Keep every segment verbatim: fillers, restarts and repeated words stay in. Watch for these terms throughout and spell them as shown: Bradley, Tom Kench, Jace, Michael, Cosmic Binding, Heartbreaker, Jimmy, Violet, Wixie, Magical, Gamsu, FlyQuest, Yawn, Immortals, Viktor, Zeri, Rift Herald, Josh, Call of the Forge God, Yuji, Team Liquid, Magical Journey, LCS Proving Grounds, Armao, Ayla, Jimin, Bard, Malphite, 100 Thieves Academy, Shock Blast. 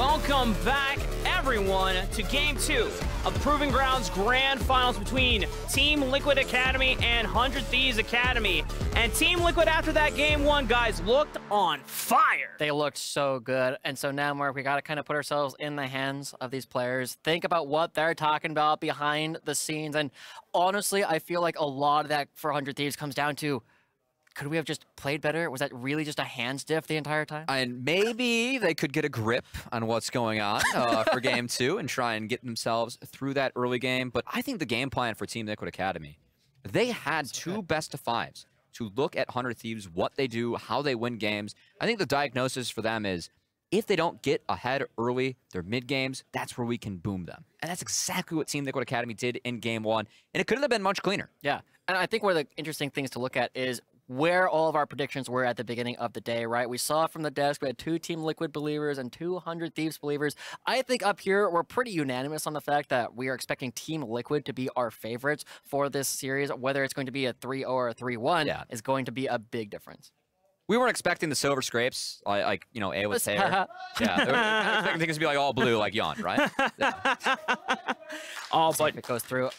Welcome back, everyone, to game two of the Proving Grounds Grand Finals between Team Liquid Academy and one hundred Thieves Academy. And Team Liquid, after that game one, guys, looked on fire. They looked so good. And so now, Mark, we got to kind of put ourselves in the hands of these players. Think about what they're talking about behind the scenes. And honestly, I feel like a lot of that for one hundred Thieves comes down to, could we have just played better? Was that really just a hands diff the entire time? And maybe they could get a grip on what's going on uh, for game two and try and get themselves through that early game. But I think the game plan for Team Liquid Academy, they had That's two good. best of fives to look at one hundred Thieves, what they do, how they win games. I think the diagnosis for them is, if they don't get ahead early, their mid-games, that's where we can boom them. And that's exactly what Team Liquid Academy did in game one. And it couldn't have been much cleaner. Yeah. And I think one of the interesting things to look at is where all of our predictions were at the beginning of the day, right? We saw from the desk, we had two Team Liquid believers and two one hundred Thieves believers. I think up here, we're pretty unanimous on the fact that we are expecting Team Liquid to be our favorites for this series. Whether it's going to be a three oh or a three one yeah. is going to be a big difference. We weren't expecting the silver scrapes, like, like you know, A was hair. Yeah, they were expecting things to be like all blue, like Yawn, right? Yeah. All but it goes through.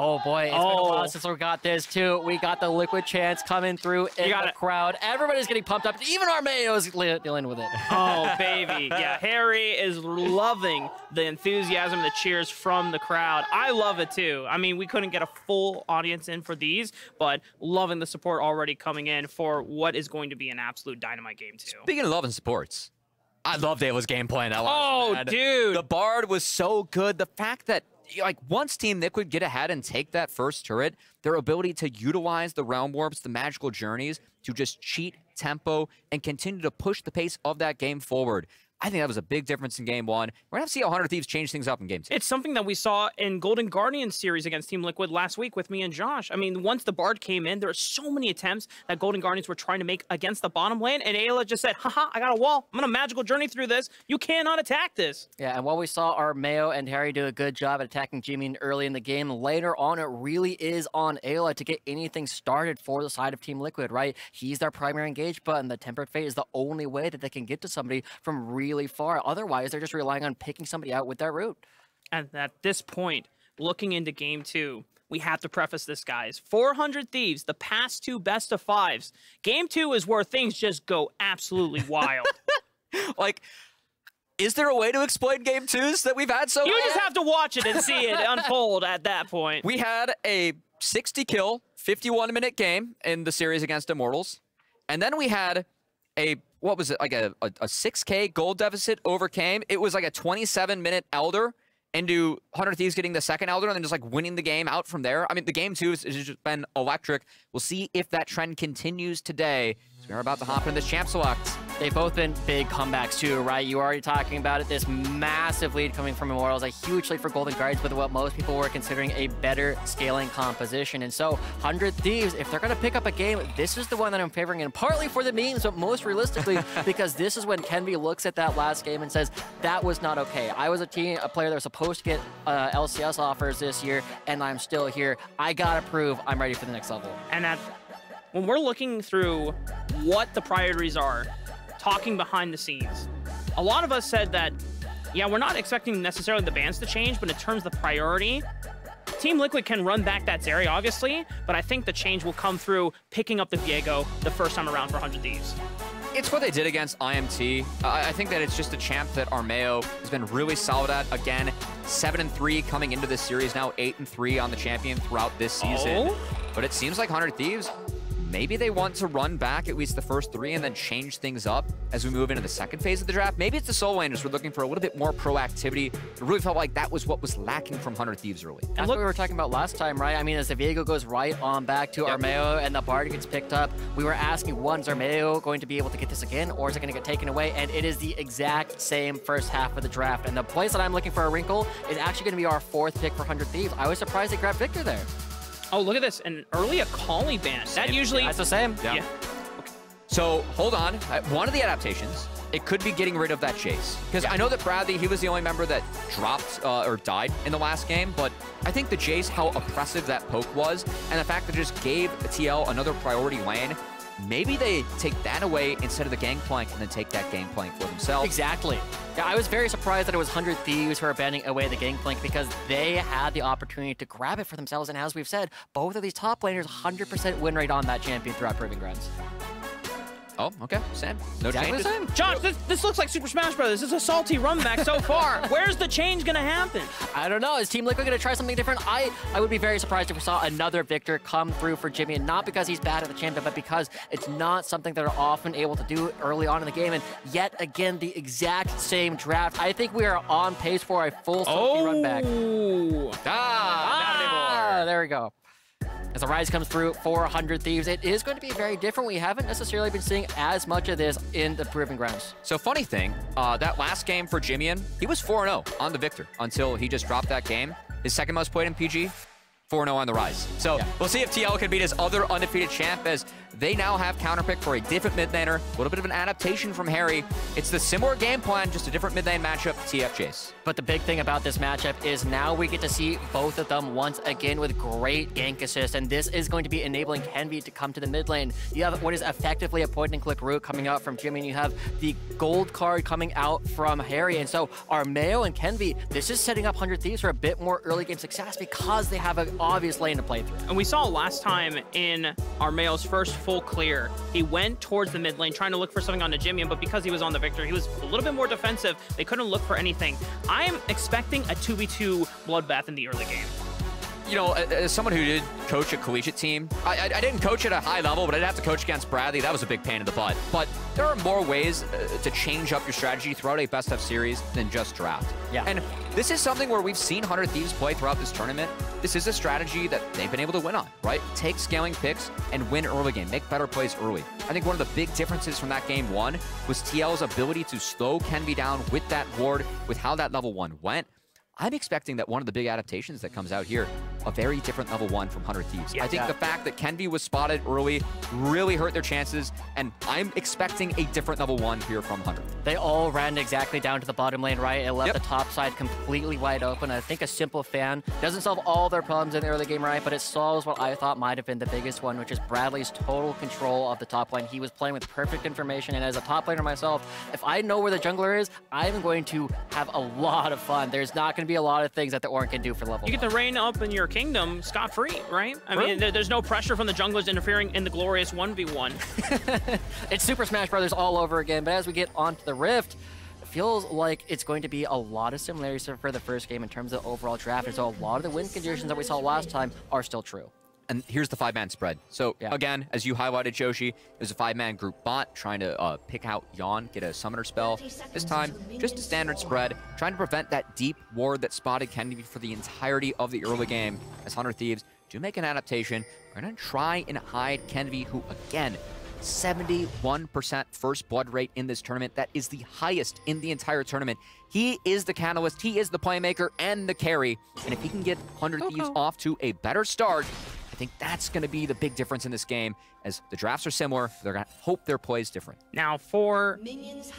Oh boy, it's oh. been a while since we got this too. We got the Liquid Chance coming through in the it. crowd. Everybody's getting pumped up. Even Armao's dealing with it. Oh baby, yeah. Harry is loving the enthusiasm, the cheers from the crowd. I love it too. I mean, we couldn't get a full audience in for these, but loving the support already coming in for what is going to be an absolute dynamite game too. Speaking of love and supports, I loved Ayla's game plan. That oh was dude. The Bard was so good. The fact that, like, once Team Liquid get ahead and take that first turret, their ability to utilize the Realm Warps, the Magical Journeys, to just cheat tempo and continue to push the pace of that game forward. I think that was a big difference in game one. We're going to have to see how one hundred Thieves change things up in game two. It's something that we saw in Golden Guardian series against Team Liquid last week with me and Josh. I mean, once the Bard came in, there were so many attempts that Golden Guardians were trying to make against the bottom lane, and Ayla just said, haha, I got a wall. I'm going to Magical Journey through this. You cannot attack this. Yeah, and while we saw Armao and Harry do a good job at attacking Jimmy early in the game, later on, it really is on Ayla to get anything started for the side of Team Liquid, right? He's their primary engage button. The Tempered Fate is the only way that they can get to somebody from really really far. Otherwise, they're just relying on picking somebody out with their route. And at this point, looking into game two, we have to preface this, guys. four hundred Thieves, the past two best of fives. Game two is where things just go absolutely wild. Like, is there a way to explain game twos that we've had so far? You just have to watch it and see it unfold at that point. We had a sixty kill, fifty-one minute game in the series against Immortals. And then we had a, what was it, like a, a, a six K gold deficit overcame. It was like a twenty-seven minute Elder into one hundred Thieves getting the second Elder and then just like winning the game out from there. I mean, the game two has just been electric. We'll see if that trend continues today. So we're about to hop into this champ select. They've both been big comebacks too, right? You were already talking about it. This massive lead coming from Immortals, a huge lead for Golden Guardians, but what most people were considering a better scaling composition. And so one hundred Thieves, if they're going to pick up a game, this is the one that I'm favoring, and partly for the memes, but most realistically, because this is when Kenvi looks at that last game and says, that was not okay. I was a team, a player that was supposed to get uh, L C S offers this year, and I'm still here. I got to prove I'm ready for the next level. And at when we're looking through what the priorities are, talking behind the scenes, a lot of us said that, yeah, we're not expecting necessarily the bans to change, but in terms of the priority, Team Liquid can run back that Zeri, obviously, but I think the change will come through picking up the Viego the first time around for one hundred Thieves. It's what they did against I M T. Uh, I think that it's just a champ that Armao has been really solid at. Again, seven and three coming into this series now, eight and three on the champion throughout this season. Oh. But it seems like one hundred Thieves, maybe they want to run back at least the first three and then change things up as we move into the second phase of the draft. Maybe it's the Soul Laners we're looking for a little bit more proactivity. It really felt like that was what was lacking from one hundred Thieves early. That's look, what we were talking about last time, right? I mean, as the Viego goes right on back to yep. Armao and the Bard gets picked up, we were asking, one, is Armao going to be able to get this again, or is it going to get taken away? And it is the exact same first half of the draft. And the place that I'm looking for a wrinkle is actually going to be our fourth pick for one hundred Thieves. I was surprised they grabbed Viktor there. Oh, look at this, an early Akali ban. That usually... That's the same. Yeah. yeah. Okay. So, hold on. One of the adaptations, it could be getting rid of that Jace. Because yeah. I know that Bradley, he was the only member that dropped uh, or died in the last game, but I think the Jace, how oppressive that poke was, and the fact that it just gave T L another priority lane, Maybe they take that away instead of the Gangplank and then take that Gangplank for themselves. Exactly. Yeah, I was very surprised that it was one hundred Thieves who are banning away the Gangplank because they had the opportunity to grab it for themselves. And as we've said, both of these top laners, one hundred percent win rate on that champion throughout Proving Grounds. Oh, okay. Sam. No exactly changes. The same. Josh, this, this looks like Super Smash Brothers. This is a salty run back so far. Where's the change going to happen? I don't know. Is Team Liquid going to try something different? I, I would be very surprised if we saw another Viktor come through for Jimmy, and not because he's bad at the champion, but because it's not something they're often able to do early on in the game. And yet again, the exact same draft. I think we are on pace for a full salty oh. run back. Ah, ah, not anymore. There we go. As the Ryze comes through for one hundred Thieves, it is going to be very different. We haven't necessarily been seeing as much of this in the Proving Grounds. So funny thing, uh, that last game for Jimin, he was four and oh on the Viktor until he just dropped that game. His second most played in P G, four and oh on the Ryze. So yeah. We'll see if T L can beat his other undefeated champ as they now have counterpick for a different mid laner. A little bit of an adaptation from Harry. It's the similar game plan, just a different mid lane matchup to T F Jace. But the big thing about this matchup is now we get to see both of them once again with great gank assist, and this is going to be enabling Kenvi to come to the mid lane. You have what is effectively a point and click route coming out from Jimmy, and you have the gold card coming out from Harry. And so Armao and Kenvi, this is setting up one hundred Thieves for a bit more early game success because they have an obvious lane to play through. And we saw last time in Armao's first full clear, he went towards the mid lane trying to look for something on the Jimmy, but because he was on the Viktor, he was a little bit more defensive. They couldn't look for anything. I'm expecting a two v two bloodbath in the early game. You know, as someone who did coach a collegiate team, I, I, I didn't coach at a high level, but I did have to coach against Bradley. That was a big pain in the butt. But there are more ways uh, to change up your strategy throughout a best of series than just draft. Yeah. And this is something where we've seen one hundred Thieves play throughout this tournament. This is a strategy that they've been able to win on, right? Take scaling picks and win early game, make better plays early. I think one of the big differences from that game one was T L's ability to slow Kenvi down with that ward, with how that level one went. I'm expecting that one of the big adaptations that comes out here, a very different level one from one hundred Thieves. Yeah, I think yeah. the fact that Kenvi was spotted early really hurt their chances, and I'm expecting a different level one here from one hundred. They all ran exactly down to the bottom lane, right? It left yep. the top side completely wide open. I think a simple fan doesn't solve all their problems in the early game, right? But it solves what I thought might have been the biggest one, which is Bradley's total control of the top lane. He was playing with perfect information, and as a top laner myself, if I know where the jungler is, I'm going to have a lot of fun. There's not going to be a lot of things that the Ornn can do for level You get one. To reign up in your kingdom scot-free, right? I Room. mean, th there's no pressure from the junglers interfering in the glorious one v one. It's Super Smash Brothers all over again, but as we get onto the Rift, it feels like it's going to be a lot of similarities for the first game in terms of the overall draft, and so a lot of the win conditions that we saw last time are still true. And here's the five-man spread. So yeah. again, as you highlighted, Joshi, there's a five-man group bot trying to uh, pick out Yawn, get a summoner spell. This time, just a standard spread, trying to prevent that deep ward that spotted Kenvi for the entirety of the early game. As one hundred Thieves do make an adaptation, we're gonna try and hide Kenvi, who again, seventy-one percent first blood rate in this tournament. That is the highest in the entire tournament. He is the catalyst, he is the playmaker and the carry. And if he can get one hundred okay. Thieves off to a better start, I think that's going to be the big difference in this game, as the drafts are similar. They're going to hope their play is different. Now, for,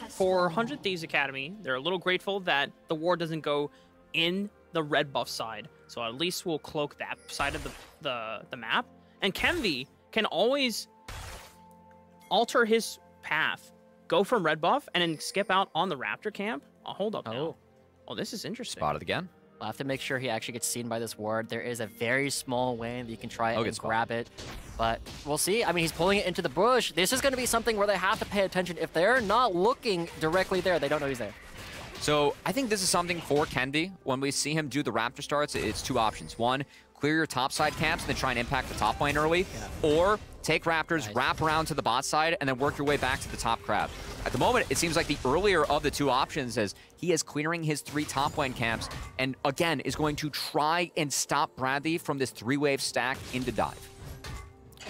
for one hundred Thieves Academy, they're a little grateful that the ward doesn't go in the red buff side. So at least we'll cloak that side of the, the, the map. And Kenvi can always alter his path, go from red buff, and then skip out on the Raptor camp. Oh, hold up oh. now. Oh, this is interesting. Spotted again. I'll have to make sure he actually gets seen by this ward. There is a very small way that you can try oh, and grab it, but we'll see. I mean, he's pulling it into the bush. This is going to be something where they have to pay attention. If they're not looking directly there, they don't know he's there. So I think this is something for Kenvi. When we see him do the Raptor starts, it's two options. One, clear your top side camps and then try and impact the top lane early, yeah. or take Raptors, nice. wrap around to the bot side, and then work your way back to the top crab. At the moment, it seems like the earlier of the two options, as he is clearing his three top lane camps, and again, is going to try and stop Bradley from this three-wave stack into dive.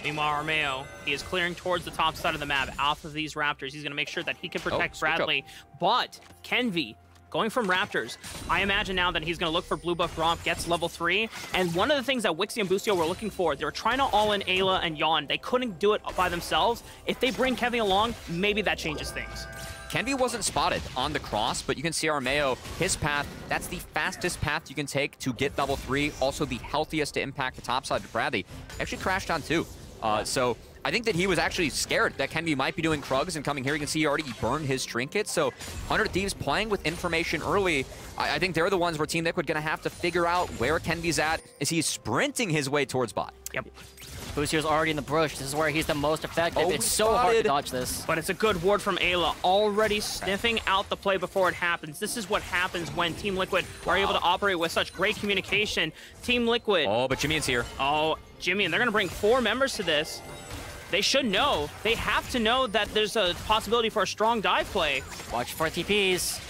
Meanwhile, Armao, he is clearing towards the top side of the map, off of these Raptors. He's gonna make sure that he can protect oh, Bradley, but Kenvi, going from Raptors, I imagine now that he's going to look for blue buff romp, gets level three. And one of the things that Wixie and Busio were looking for, they were trying to all in Ayla and Yawn. They couldn't do it by themselves. If they bring Kenvi along, maybe that changes things. Kenvi wasn't spotted on the cross, but you can see Armao, his path, that's the fastest path you can take to get level three. Also the healthiest to impact the top side of Bradley. Actually crashed on two. Uh, so I think that he was actually scared that Kenvi might be doing Krugs and coming here. You can see he already burned his trinket. So one hundred Thieves playing with information early. I, I think they're the ones where Team Liquid gonna have to figure out where Kenvi's at. Is he sprinting his way towards bot? Yep. Busio's already in the bush. This is where he's the most effective. Oh, it's so spotted. Hard to dodge this. But it's a good ward from Ayla, already sniffing out the play before it happens. This is what happens when Team Liquid wow. are able to operate with such great communication. Team Liquid. Oh, but Jimmy is here. Oh, Jimmy, and they're going to bring four members to this. They should know. They have to know that there's a possibility for a strong dive play. Watch for T Ps.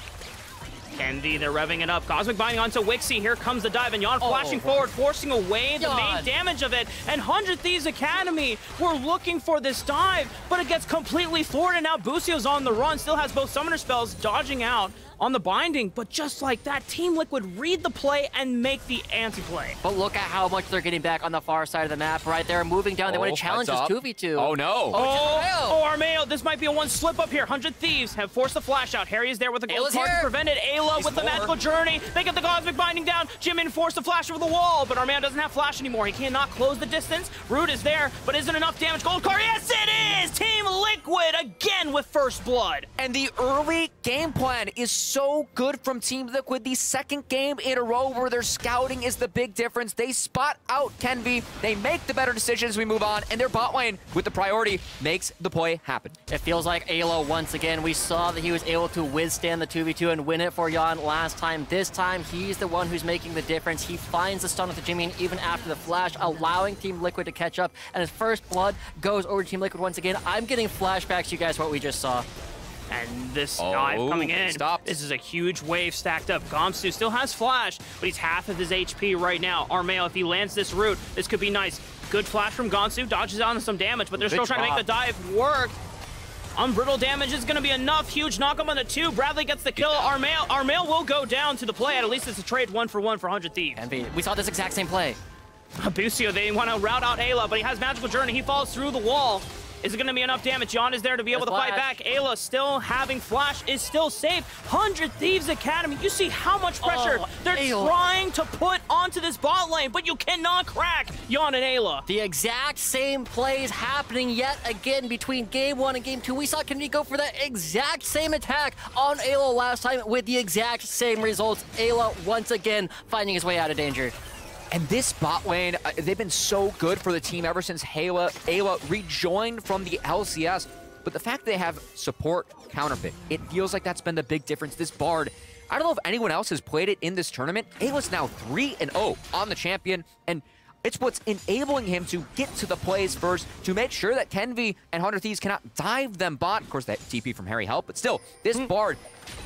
Kenvi, they're revving it up. Cosmic binding onto Wixie. Here comes the dive, and Yawn flashing oh, forward, forcing away the God. main damage of it. And one hundred Thieves Academy were looking for this dive, but it gets completely thwarted. Now Busio's on the run, still has both summoner spells, dodging out on the binding, but just like that, Team Liquid read the play and make the anti-play. But look at how much they're getting back on the far side of the map, right? They're moving down. They oh, want to challenge this two v two. Oh, no. Oh, oh, oh Armao. This might be a one slip up here. one hundred Thieves have forced the flash out. Harry is there with the gold card to prevent it. Ayla He's with the more. Magical Journey. They get the Cosmic Binding down. Jimin forced the flash over the wall, but Armao doesn't have flash anymore. He cannot close the distance. Root is there, but isn't enough damage. Gold card. Yes, it is! Team Liquid again with first blood. And the early game plan is so So good from Team Liquid. The second game in a row where their scouting is the big difference. They spot out Kenvi. They make the better decisions. We move on, and their bot lane with the priority makes the play happen. It feels like Ayla once again. We saw that he was able to withstand the two v two and win it for Yawn last time. This time, he's the one who's making the difference. He finds the stun with the Jimmy, and even after the flash, allowing Team Liquid to catch up. And his first blood goes over to Team Liquid once again. I'm getting flashbacks, you guys, what we just saw. And this dive oh, coming in. Stopped. This is a huge wave stacked up. Gamsu still has flash, but he's half of his H P right now. Armao, if he lands this route, this could be nice. Good flash from Gamsu, dodges on some damage, but they're Good still job. trying to make the dive work. Unbrittle damage is going to be enough. Huge knock-up on the two. Bradley gets the kill. Armao, Armao will go down to the play. At least it's a trade one for one for one hundred Thieves. N B. We saw this exact same play. Busio, they want to route out Ayla, but he has Magical Journey. He falls through the wall. Is it going to be enough damage? Yawn is there to be able to fight back. Ayla still having flash, is still safe. one hundred Thieves Academy, you see how much pressure oh, they're Ayla. trying to put onto this bot lane, but you cannot crack Yawn and Ayla. The exact same plays happening yet again between game one and game two. We saw Kenvi go for that exact same attack on Ayla last time with the exact same results. Ayla once again finding his way out of danger. And this bot lane, uh, they've been so good for the team ever since Ayla, Ayla rejoined from the L C S. But the fact that they have support counterpick, it feels like that's been the big difference. This Bard, I don't know if anyone else has played it in this tournament. Ayla's now three and oh on the champion, and it's what's enabling him to get to the plays first to make sure that Kenvi and one hundred Thieves cannot dive them bot. Of course, that T P from Harry helped, but still, this mm. Bard,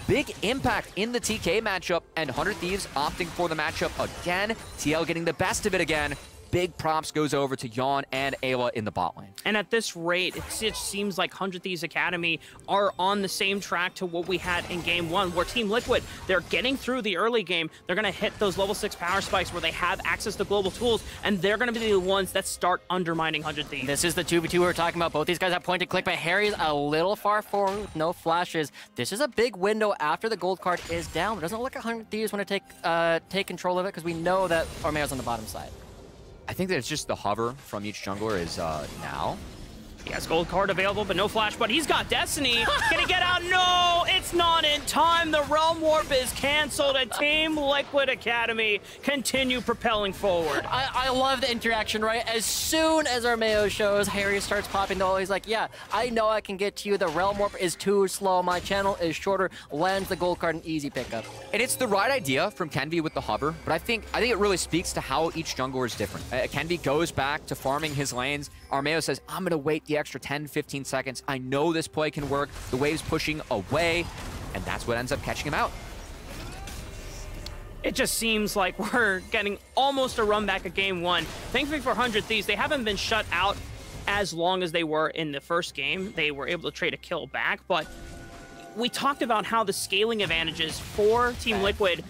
big impact in the T K matchup, and one hundred Thieves opting for the matchup again. T L getting the best of it again. Big props goes over to Yawn and Ayla in the bot lane. And at this rate, it just seems like one hundred Thieves Academy are on the same track to what we had in game one, where Team Liquid, they're getting through the early game. They're going to hit those level six power spikes where they have access to global tools, and they're going to be the ones that start undermining one hundred Thieves. This is the two v two we were talking about. Both these guys have point and click, but Harry's a little far forward with no flashes. This is a big window after the gold card is down. It doesn't look like one hundred Thieves want to take, uh, take control of it, because we know that Armao's on the bottom side. I think that it's just the hover from each jungler is uh, now. He has gold card available, but no flash, but he's got Destiny. Can he get out? No, it's not in time. The Realm Warp is canceled, and Team Liquid Academy continue propelling forward. I, I love the interaction, right? As soon as Armao shows, Harry starts popping the hole. He's like, yeah, I know I can get to you. The Realm Warp is too slow. My channel is shorter. Lands the gold card, an easy pickup. And it's the right idea from Kenvi with the hover, but I think I think it really speaks to how each jungler is different. Uh, Kenvi goes back to farming his lanes. Armao says, I'm going to wait the extra ten, fifteen seconds. I know this play can work. The wave's pushing away, and that's what ends up catching him out. It just seems like we're getting almost a run back of game one. Thankfully for one hundred Thieves, they haven't been shut out as long as they were in the first game. They were able to trade a kill back, but we talked about how the scaling advantages for Team Liquid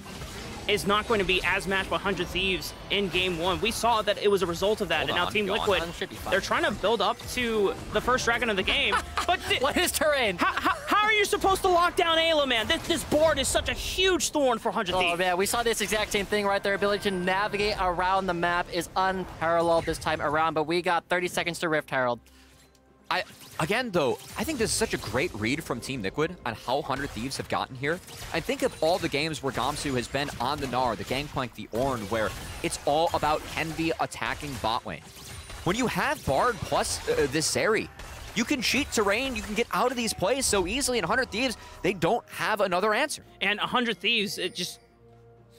is not going to be as matched by one hundred Thieves in game one. We saw that it was a result of that, Hold and now on, Team Liquid, they're trying to build up to the first dragon of the game. But what is terrain? How, how, how are you supposed to lock down Ayla, man? This, this board is such a huge thorn for one hundred Thieves. Oh, man, we saw this exact same thing, right? Their ability to navigate around the map is unparalleled this time around, but we got thirty seconds to Rift Herald. I again, though, I think this is such a great read from Team Liquid on how one hundred Thieves have gotten here. I think of all the games where Gamsu has been on the Gnar, the Gangplank, the Ornn, where it's all about Kenvi attacking bot lane. When you have Bard plus uh, this Zeri, you can cheat terrain, you can get out of these plays so easily, and one hundred Thieves, they don't have another answer. And one hundred Thieves, it just...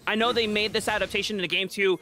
I know they made this adaptation into game two,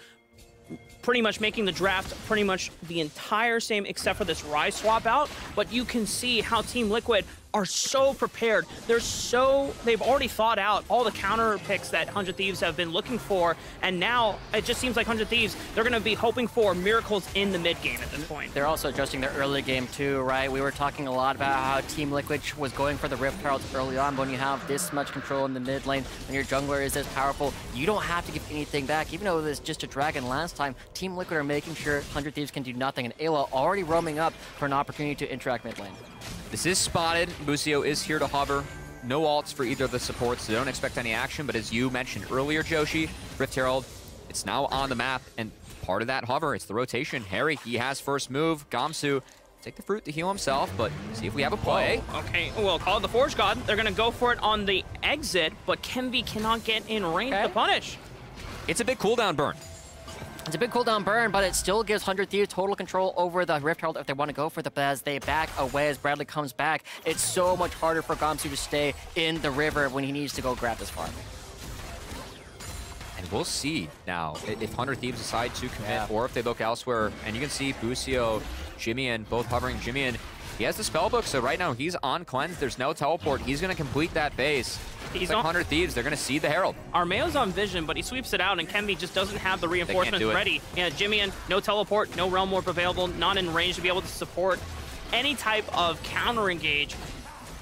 pretty much making the draft pretty much the entire same except for this Ryze swap out, but you can see how Team Liquid are so prepared. They're so... They've already thought out all the counter picks that one hundred Thieves have been looking for, and now it just seems like one hundred Thieves, they're going to be hoping for miracles in the mid-game at this point. They're also adjusting their early game too, right? We were talking a lot about how Team Liquid was going for the Rift Herald early on, but when you have this much control in the mid lane, when your jungler is this powerful, you don't have to give anything back. Even though it was just a dragon last time, Team Liquid are making sure one hundred Thieves can do nothing, and Ayla already roaming up for an opportunity to interact mid lane. This is spotted. Busio is here to hover. No alts for either of the supports, so don't expect any action, but as you mentioned earlier, Joshi, Rift Herald, it's now on the map, and part of that hover, it's the rotation. Harry, he has first move. Gamsu, take the fruit to heal himself, but see if we have a play. Whoa. Okay, well, call the Forge God. They're gonna go for it on the exit, but Kenvi cannot get in range okay. to punish. It's a big cooldown burn. It's a big cooldown burn, but it still gives one hundred Thieves total control over the Rift Herald if they want to go for the as they back away as Bradley comes back. It's so much harder for Gamsu to stay in the river when he needs to go grab this farm. And we'll see now if one hundred Thieves decide to commit yeah. or if they look elsewhere. And you can see Busio, Jimmy, and both hovering Jimmy. And he has the spellbook, so right now he's on cleanse. There's no teleport. He's going to complete that base. He's like one hundred Thieves, they're going to see the Herald. Armeo's on vision, but he sweeps it out, and Kenvi just doesn't have the reinforcements ready. Yeah, Jimmy in, no teleport, no Realm Warp available, not in range to be able to support any type of counter engage.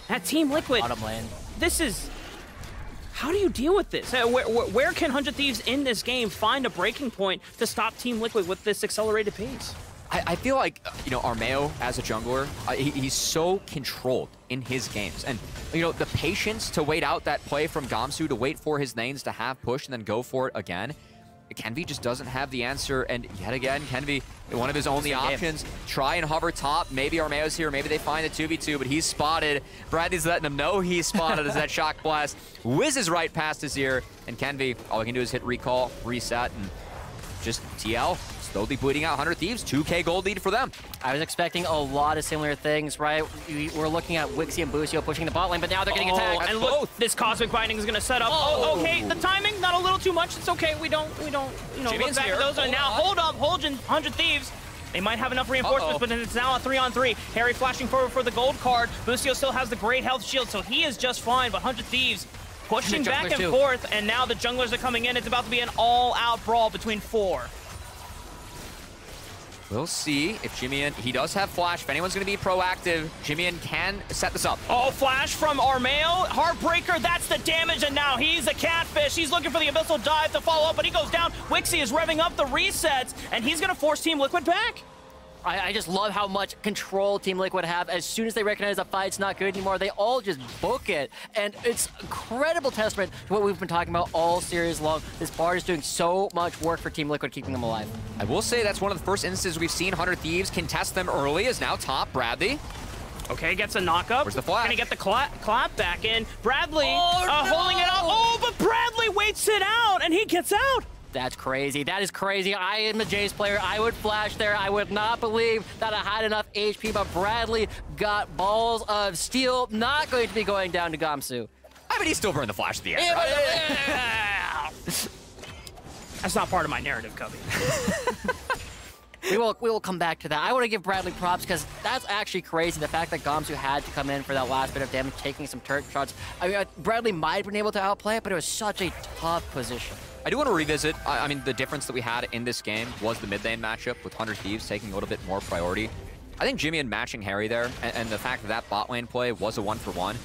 That Team Liquid, bottom lane. This is... How do you deal with this? Where, where can one hundred Thieves in this game find a breaking point to stop Team Liquid with this accelerated pace? I feel like, you know, Armao as a jungler, uh, he, he's so controlled in his games. And, you know, the patience to wait out that play from Gamsu, to wait for his lanes to have push and then go for it again. Kenvi just doesn't have the answer. And yet again, Kenvi, one of his only options, try and hover top. Maybe Armeo's here. Maybe they find a two v two, but he's spotted. Bradley's letting him know he's spotted as that shock blast whizzes right past his ear. And Kenvi, all he can do is hit recall, reset, and just T L. Slowly bleeding out one hundred Thieves, two K gold lead for them. I was expecting a lot of similar things, right? We're looking at Wixie and Busio pushing the bot lane, but now they're getting oh, attacked. And look, both. This Cosmic Binding is going to set up. Oh. oh, okay, the timing, not a little too much. It's okay, we don't, we don't, you know, Jimmy's look back here. At those. Hold now, on. hold up, hold one hundred Thieves. They might have enough reinforcements, uh-oh. but it's now a three on three. Harry flashing forward for the gold card. Busio still has the great health shield, so he is just fine, but one hundred Thieves pushing and back and too. forth, and now the junglers are coming in. It's about to be an all-out brawl between four. We'll see if Jimmyin, he does have flash. If anyone's going to be proactive, Jimmyin can set this up. Oh, flash from Armao. Heartbreaker, that's the damage, and now he's a catfish. He's looking for the Abyssal Dive to follow up, but he goes down. Wixie is revving up the resets, and he's going to force Team Liquid back. I, I just love how much control Team Liquid have. As soon as they recognize the fight's not good anymore, they all just book it. And it's incredible testament to what we've been talking about all series long. This Bard is doing so much work for Team Liquid, keeping them alive. I will say that's one of the first instances we've seen one hundred Thieves contest them early, is now top Bradley. Okay, gets a knock-up. Where's the flash? Gonna get the clap, clap back in. Bradley oh, uh, no. holding it up. Oh, but Bradley waits it out, and he gets out. That's crazy. That is crazy. I am a Jace player. I would flash there. I would not believe that I had enough H P, but Bradley got balls of steel. Not going to be going down to Gamsu. I mean, he still burned the flash at the end. Right? That's not part of my narrative, Cubby. We will, we will come back to that. I want to give Bradley props because that's actually crazy. The fact that Gamsu had to come in for that last bit of damage, taking some turret shots. I mean, Bradley might have been able to outplay it, but it was such a tough position. I do want to revisit, I, I mean, the difference that we had in this game was the mid lane matchup with one hundred Thieves taking a little bit more priority. I think Jimmy and matching Harry there, and, and the fact that that bot lane play was a one-for-one, one,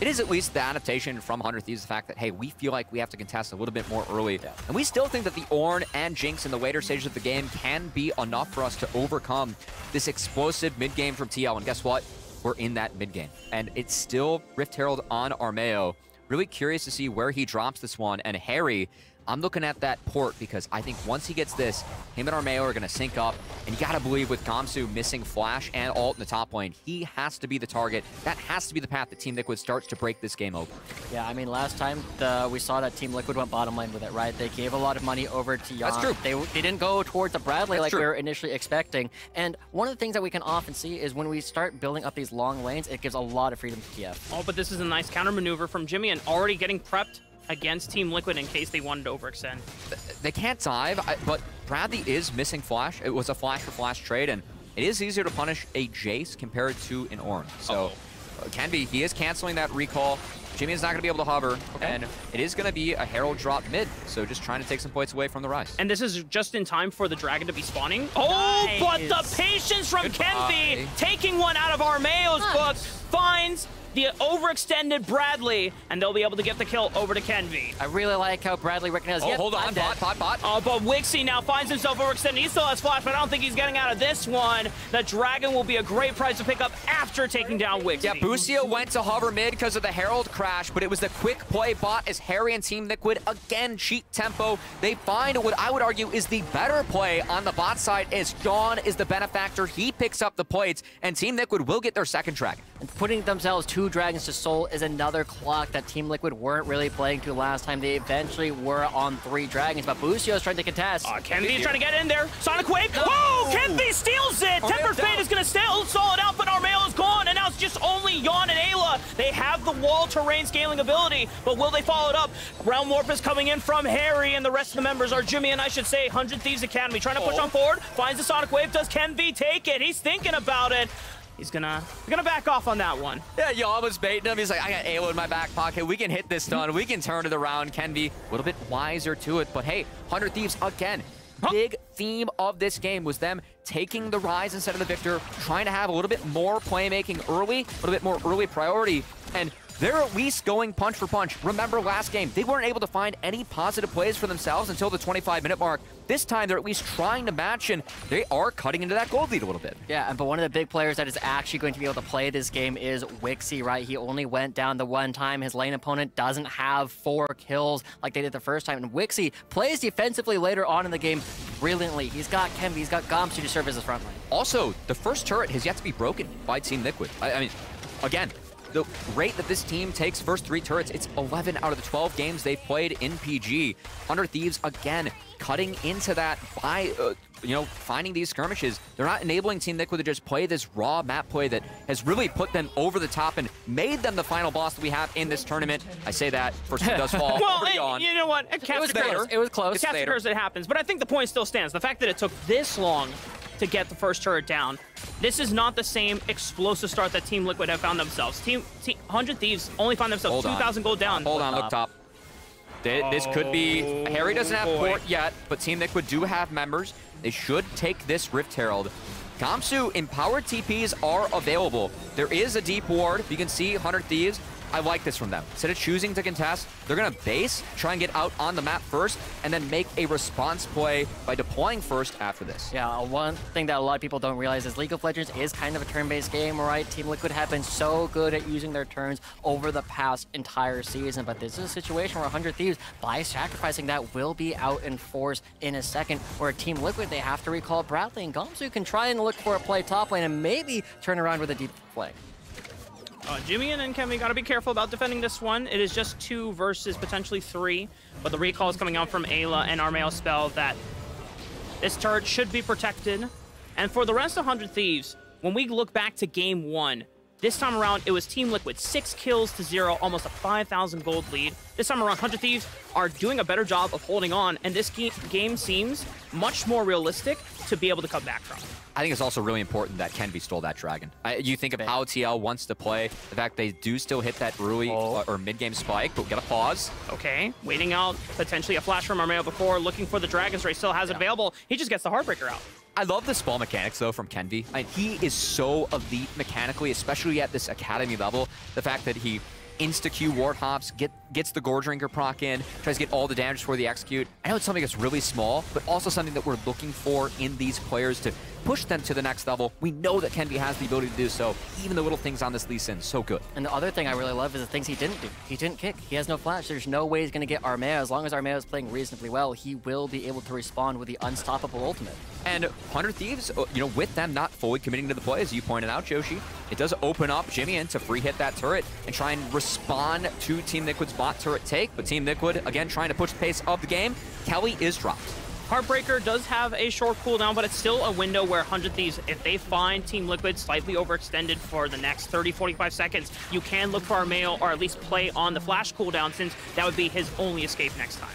it is at least the adaptation from one hundred Thieves, the fact that, hey, we feel like we have to contest a little bit more early. Yeah. And we still think that the Ornn and Jinx in the later stages of the game can be enough for us to overcome this explosive mid-game from T L. And guess what? We're in that mid-game. And it's still Rift Herald on Armao. Really curious to see where he drops this one. And Harry... I'm looking at that port because I think once he gets this, him and Armao are going to sync up. And you got to believe with Gamsu missing Flash and Alt in the top lane, he has to be the target. That has to be the path that Team Liquid starts to break this game open. Yeah, I mean, last time the, we saw that Team Liquid went bottom lane with it, right? They gave a lot of money over to Yawn. That's true. They, they didn't go towards the Bradley That's like true. we were initially expecting. And one of the things that we can often see is when we start building up these long lanes, it gives a lot of freedom to T F. Oh, but this is a nice counter maneuver from Jimmy and already getting prepped against Team Liquid in case they wanted to overextend. They can't dive, but Bradley is missing Flash. It was a Flash for Flash trade, and it is easier to punish a Jace compared to an Ornn. So, oh. Kenvi, he is canceling that recall. Jimmy is not going to be able to hover, okay. and it is going to be a Herald drop mid, so just trying to take some points away from the Ryze. And this is just in time for the Dragon to be spawning. Oh, nice. But the patience from Kenvi, taking one out of Armao's nice. book, finds the overextended Bradley, and they'll be able to get the kill over to Kenvi. I really like how Bradley recognizes. Oh, yep, hold on, I'm bot, bot, bot, bot. Oh, but Wixie now finds himself overextended. He still has Flash, but I don't think he's getting out of this one. The Dragon will be a great prize to pick up after taking down Wixie. Yeah, Busio went to hover mid because of the Herald crash, but it was the quick play bot as Harry and Team Liquid again cheat tempo. They find what I would argue is the better play on the bot side as Yawn is the benefactor. He picks up the plates, and Team Liquid will get their second Dragon. And putting themselves two Dragons to Soul is another clock that Team Liquid weren't really playing to last time. They eventually were on three Dragons, but Busio's trying to contest. Uh, Kenvi's trying to get in there. Sonic Wave. No. Oh, Kenvi steals it. Tempered Fate is going to still stall it out, but Armao is gone, and now it's just only Yawn and Ayla. They have the wall terrain scaling ability, but will they follow it up? Realm Warp is coming in from Harry, and the rest of the members are Jimmy and I should say one hundred Thieves Academy. Trying to push oh. on forward, finds the Sonic Wave. Does Kenvi take it? He's thinking about it. He's gonna, he's gonna back off on that one. Yeah, Yawn was baiting him. He's like, I got Ayla in my back pocket. We can hit this stun. We can turn it around. Kenvi a little bit wiser to it. But hey, one hundred Thieves again. Huh? Big theme of this game was them taking the Ryze instead of the Viktor, trying to have a little bit more playmaking early, a little bit more early priority. And they're at least going punch for punch. Remember last game, they weren't able to find any positive plays for themselves until the twenty-five minute mark. This time, they're at least trying to match, and they are cutting into that gold lead a little bit. Yeah, but one of the big players that is actually going to be able to play this game is Wixie, right? He only went down the one time. His lane opponent doesn't have four kills like they did the first time, and Wixie plays defensively later on in the game brilliantly. He's got Kenvi, he's got Gamsu to serve as his front line. Also, the first turret has yet to be broken by Team Liquid. I, I mean, again, the rate that this team takes first three turrets, it's eleven out of the twelve games they've played in P G. one hundred Thieves, again, cutting into that by, uh, you know, finding these skirmishes. They're not enabling Team Liquid to just play this raw map play that has really put them over the top and made them the final boss that we have in this tournament. I say that, first it does fall. Well, it, you know what? It, it was later. It was close. It was it happens, but I think the point still stands. The fact that it took this long to get the first turret down. This is not the same explosive start that Team Liquid have found themselves. Team, team one hundred Thieves only found themselves two thousand gold down. Hold on, look top. They, oh, this could be, Harry doesn't have boy. port yet, but Team Liquid do have members. They should take this Rift Herald. Gamsu empowered T Ps are available. There is a deep ward, you can see one hundred Thieves. I like this from them. Instead of choosing to contest, they're gonna base, try and get out on the map first, and then make a response play by deploying first after this. Yeah, one thing that a lot of people don't realize is League of Legends is kind of a turn-based game, right? Team Liquid have been so good at using their turns over the past entire season, but this is a situation where one hundred Thieves, by sacrificing that, will be out in force in a second, where Team Liquid, they have to recall Bradley, and Gamsu can try and look for a play top lane and maybe turn around with a deep play. Uh, Jimmy and Kenvi got to be careful about defending this one. It is just two versus potentially three, but the recall is coming out from Ayla and Armao's spell that this turret should be protected. And for the rest of one hundred Thieves, when we look back to game one, this time around, it was Team Liquid, six kills to zero, almost a five thousand gold lead. This time around, one hundred Thieves are doing a better job of holding on, and this ge game seems much more realistic to be able to come back from. I think it's also really important that Kenvi stole that Dragon. I, you think of how T L wants to play, the fact they do still hit that early oh. uh, or mid-game spike, but we got to pause. Okay, waiting out, potentially a flash from Armao before, looking for the Dragon's Ray, still has yeah. it available. He just gets the Heartbreaker out. I love the spall mechanics, though, from Kenvi. I mean, he is so elite mechanically, especially at this Academy level. The fact that he insta-Q ward hops, get, gets the Gore Drinker proc in, tries to get all the damage for the execute. I know it's something that's really small, but also something that we're looking for in these players to push them to the next level. We know that Kenvi has the ability to do so. Even the little things on this Lee Sin, so good. And the other thing I really love is the things he didn't do. He didn't kick. He has no flash. There's no way he's going to get Armao. As long as Armao is playing reasonably well, he will be able to respond with the unstoppable ultimate. And one hundred Thieves, you know, with them not fully committing to the play, as you pointed out, Joshi, it does open up Jimmy in to free hit that turret and try and respond to Team Liquid's bot turret take. But Team Liquid, again, trying to push the pace of the game. Kelly is dropped. Heartbreaker does have a short cooldown, but it's still a window where one hundred Thieves, if they find Team Liquid slightly overextended for the next thirty, forty-five seconds, you can look for Armao or at least play on the flash cooldown, since that would be his only escape next time.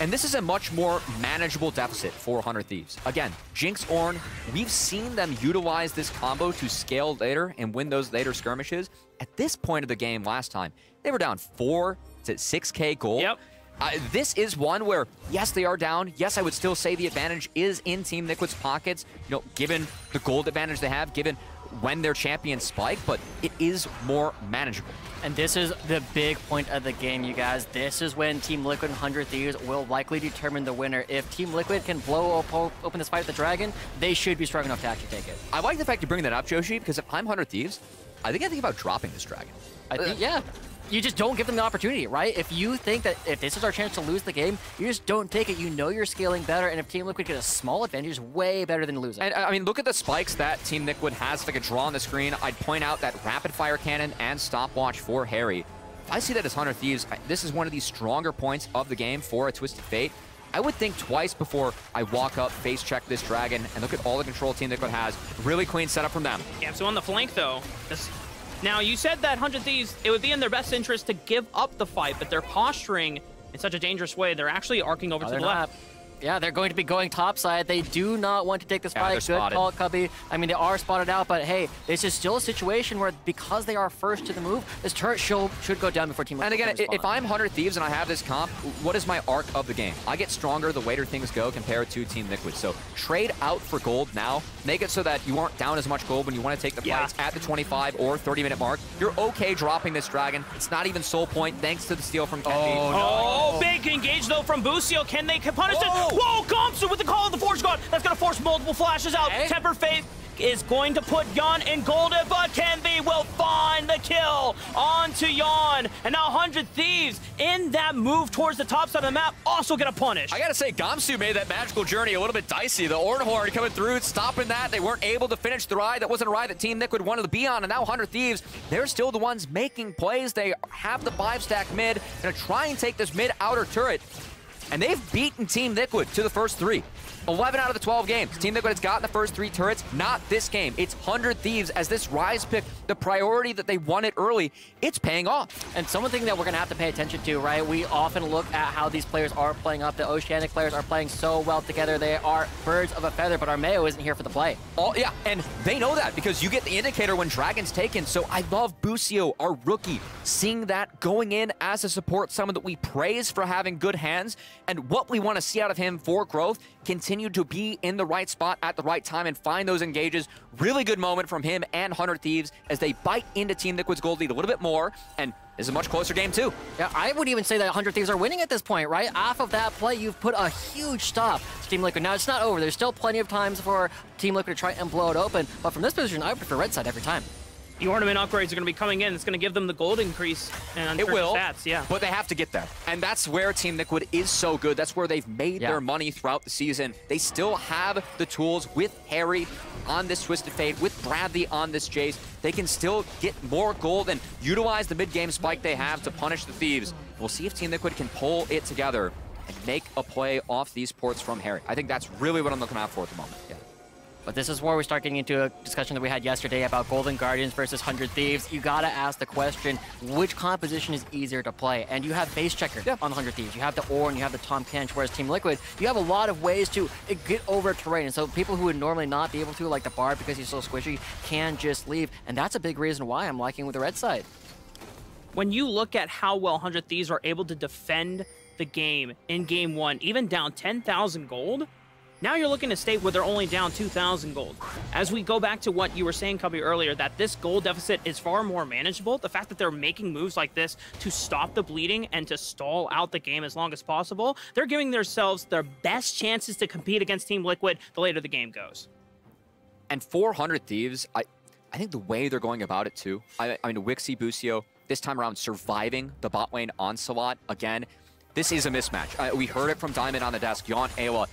And this is a much more manageable deficit for one hundred Thieves. Again, Jinx, Ornn, we've seen them utilize this combo to scale later and win those later skirmishes. At this point of the game last time, they were down four to six K gold. Yep. Uh, this is one where, yes, they are down. Yes, I would still say the advantage is in Team Liquid's pockets, you know, given the gold advantage they have, given when their champions spike, but it is more manageable. And this is the big point of the game, you guys. This is when Team Liquid and one hundred Thieves will likely determine the winner. If Team Liquid can blow open this fight with the Dragon, they should be strong enough to actually take it. I like the fact you bring that up, Joshi, because if I'm one hundred Thieves, I think I think about dropping this Dragon. I think, uh, yeah. You just don't give them the opportunity, right? If you think that if this is our chance to lose the game, you just don't take it. You know you're scaling better, and if Team Liquid get a small advantage, it's way better than losing. And I mean, look at the spikes that Team Liquid has. If I could draw on the screen, I'd point out that rapid fire cannon and stopwatch for Harry. I see that as one hundred Thieves. This is one of the stronger points of the game for a Twisted Fate. I would think twice before I walk up, face check this Dragon, and look at all the control Team Liquid has. Really clean setup from them. Yeah, so on the flank though, this... Now, you said that one hundred Thieves, it would be in their best interest to give up the fight, but they're posturing in such a dangerous way. They're actually arcing over no, to the not. left. Yeah, they're going to be going topside. They do not want to take this yeah, fight. Good spotted. call, Cubby. I mean, they are spotted out, but hey, this is still a situation where because they are first to the move, this turret should, should go down before Team Liquid. And again, if, if I'm one hundred Thieves and I have this comp, what is my arc of the game? I get stronger the later things go compared to Team Liquid. So trade out for gold now. Make it so that you aren't down as much gold when you want to take the yeah. fights at the twenty-five or thirty minute mark. You're okay dropping this Dragon. It's not even soul point thanks to the steal from Kenvi. Oh, no. oh, big engage though from Busio. Can they punish oh. it? Whoa, Gamsu with the Call of the Forge God. That's going to force multiple flashes out. Hey. Tempered Fate is going to put Yawn in golden, but Kenvi will find the kill onto Yawn. And now one hundred Thieves in that move towards the top side of the map also get a punish. I got to say, Gamsu made that magical journey a little bit dicey. The Ornn Horn coming through, stopping that. They weren't able to finish the ride. That wasn't a ride that Team Liquid wanted to be on. And now one hundred Thieves, they're still the ones making plays. They have the five stack mid. They're going to try and take this mid-outer turret. And they've beaten Team Liquid to the first three. eleven out of the twelve games. Team Liquid has gotten the first three turrets. Not this game. It's one hundred Thieves as this Ryze pick, the priority that they wanted early, it's paying off. And something that we're going to have to pay attention to, right? We often look at how these players are playing up. The Oceanic players are playing so well together. They are birds of a feather, but Armao isn't here for the play. Oh, yeah, and they know that because you get the indicator when Dragon's taken. So I love Busio, our rookie, seeing that going in as a support, someone that we praise for having good hands. And what we want to see out of him for growth, continue to be in the right spot at the right time and find those engages. Really good moment from him and one hundred Thieves as they bite into Team Liquid's gold lead a little bit more, and this is a much closer game too. Yeah, I would even say that one hundred Thieves are winning at this point, right? Off of that play, you've put a huge stop to Team Liquid. Now, it's not over. There's still plenty of times for Team Liquid to try and blow it open, but from this position, I prefer red side every time. The ornament upgrades are going to be coming in. It's going to give them the gold increase and it will, stats, yeah. But they have to get there. And that's where Team Liquid is so good. That's where they've made yeah. their money throughout the season. They still have the tools with Harry on this Twisted Fate, with Bradley on this Jace. They can still get more gold and utilize the mid-game spike they have to punish the Thieves. We'll see if Team Liquid can pull it together and make a play off these ports from Harry. I think that's really what I'm looking out for at the moment. Yeah. But this is where we start getting into a discussion that we had yesterday about Golden Guardians versus one hundred Thieves. You gotta ask the question, which composition is easier to play? And you have base checker yeah. on one hundred Thieves. You have the Ornn, you have the Tom Kench, whereas Team Liquid, you have a lot of ways to get over terrain. And so people who would normally not be able to, like the Bard because he's so squishy, can just leave. And that's a big reason why I'm liking with the red side. When you look at how well one hundred Thieves are able to defend the game in game one, even down ten thousand gold, now you're looking at a state where they're only down two thousand gold. As we go back to what you were saying, Cubby, earlier, that this gold deficit is far more manageable. The fact that they're making moves like this to stop the bleeding and to stall out the game as long as possible, they're giving themselves their best chances to compete against Team Liquid the later the game goes. And four hundred Thieves, I, I think the way they're going about it too, I, I mean, Wixie, Busio, this time around surviving the bot lane onslaught again. This is a mismatch. Uh, we heard it from Diamond on the desk. Yawn, Ayla.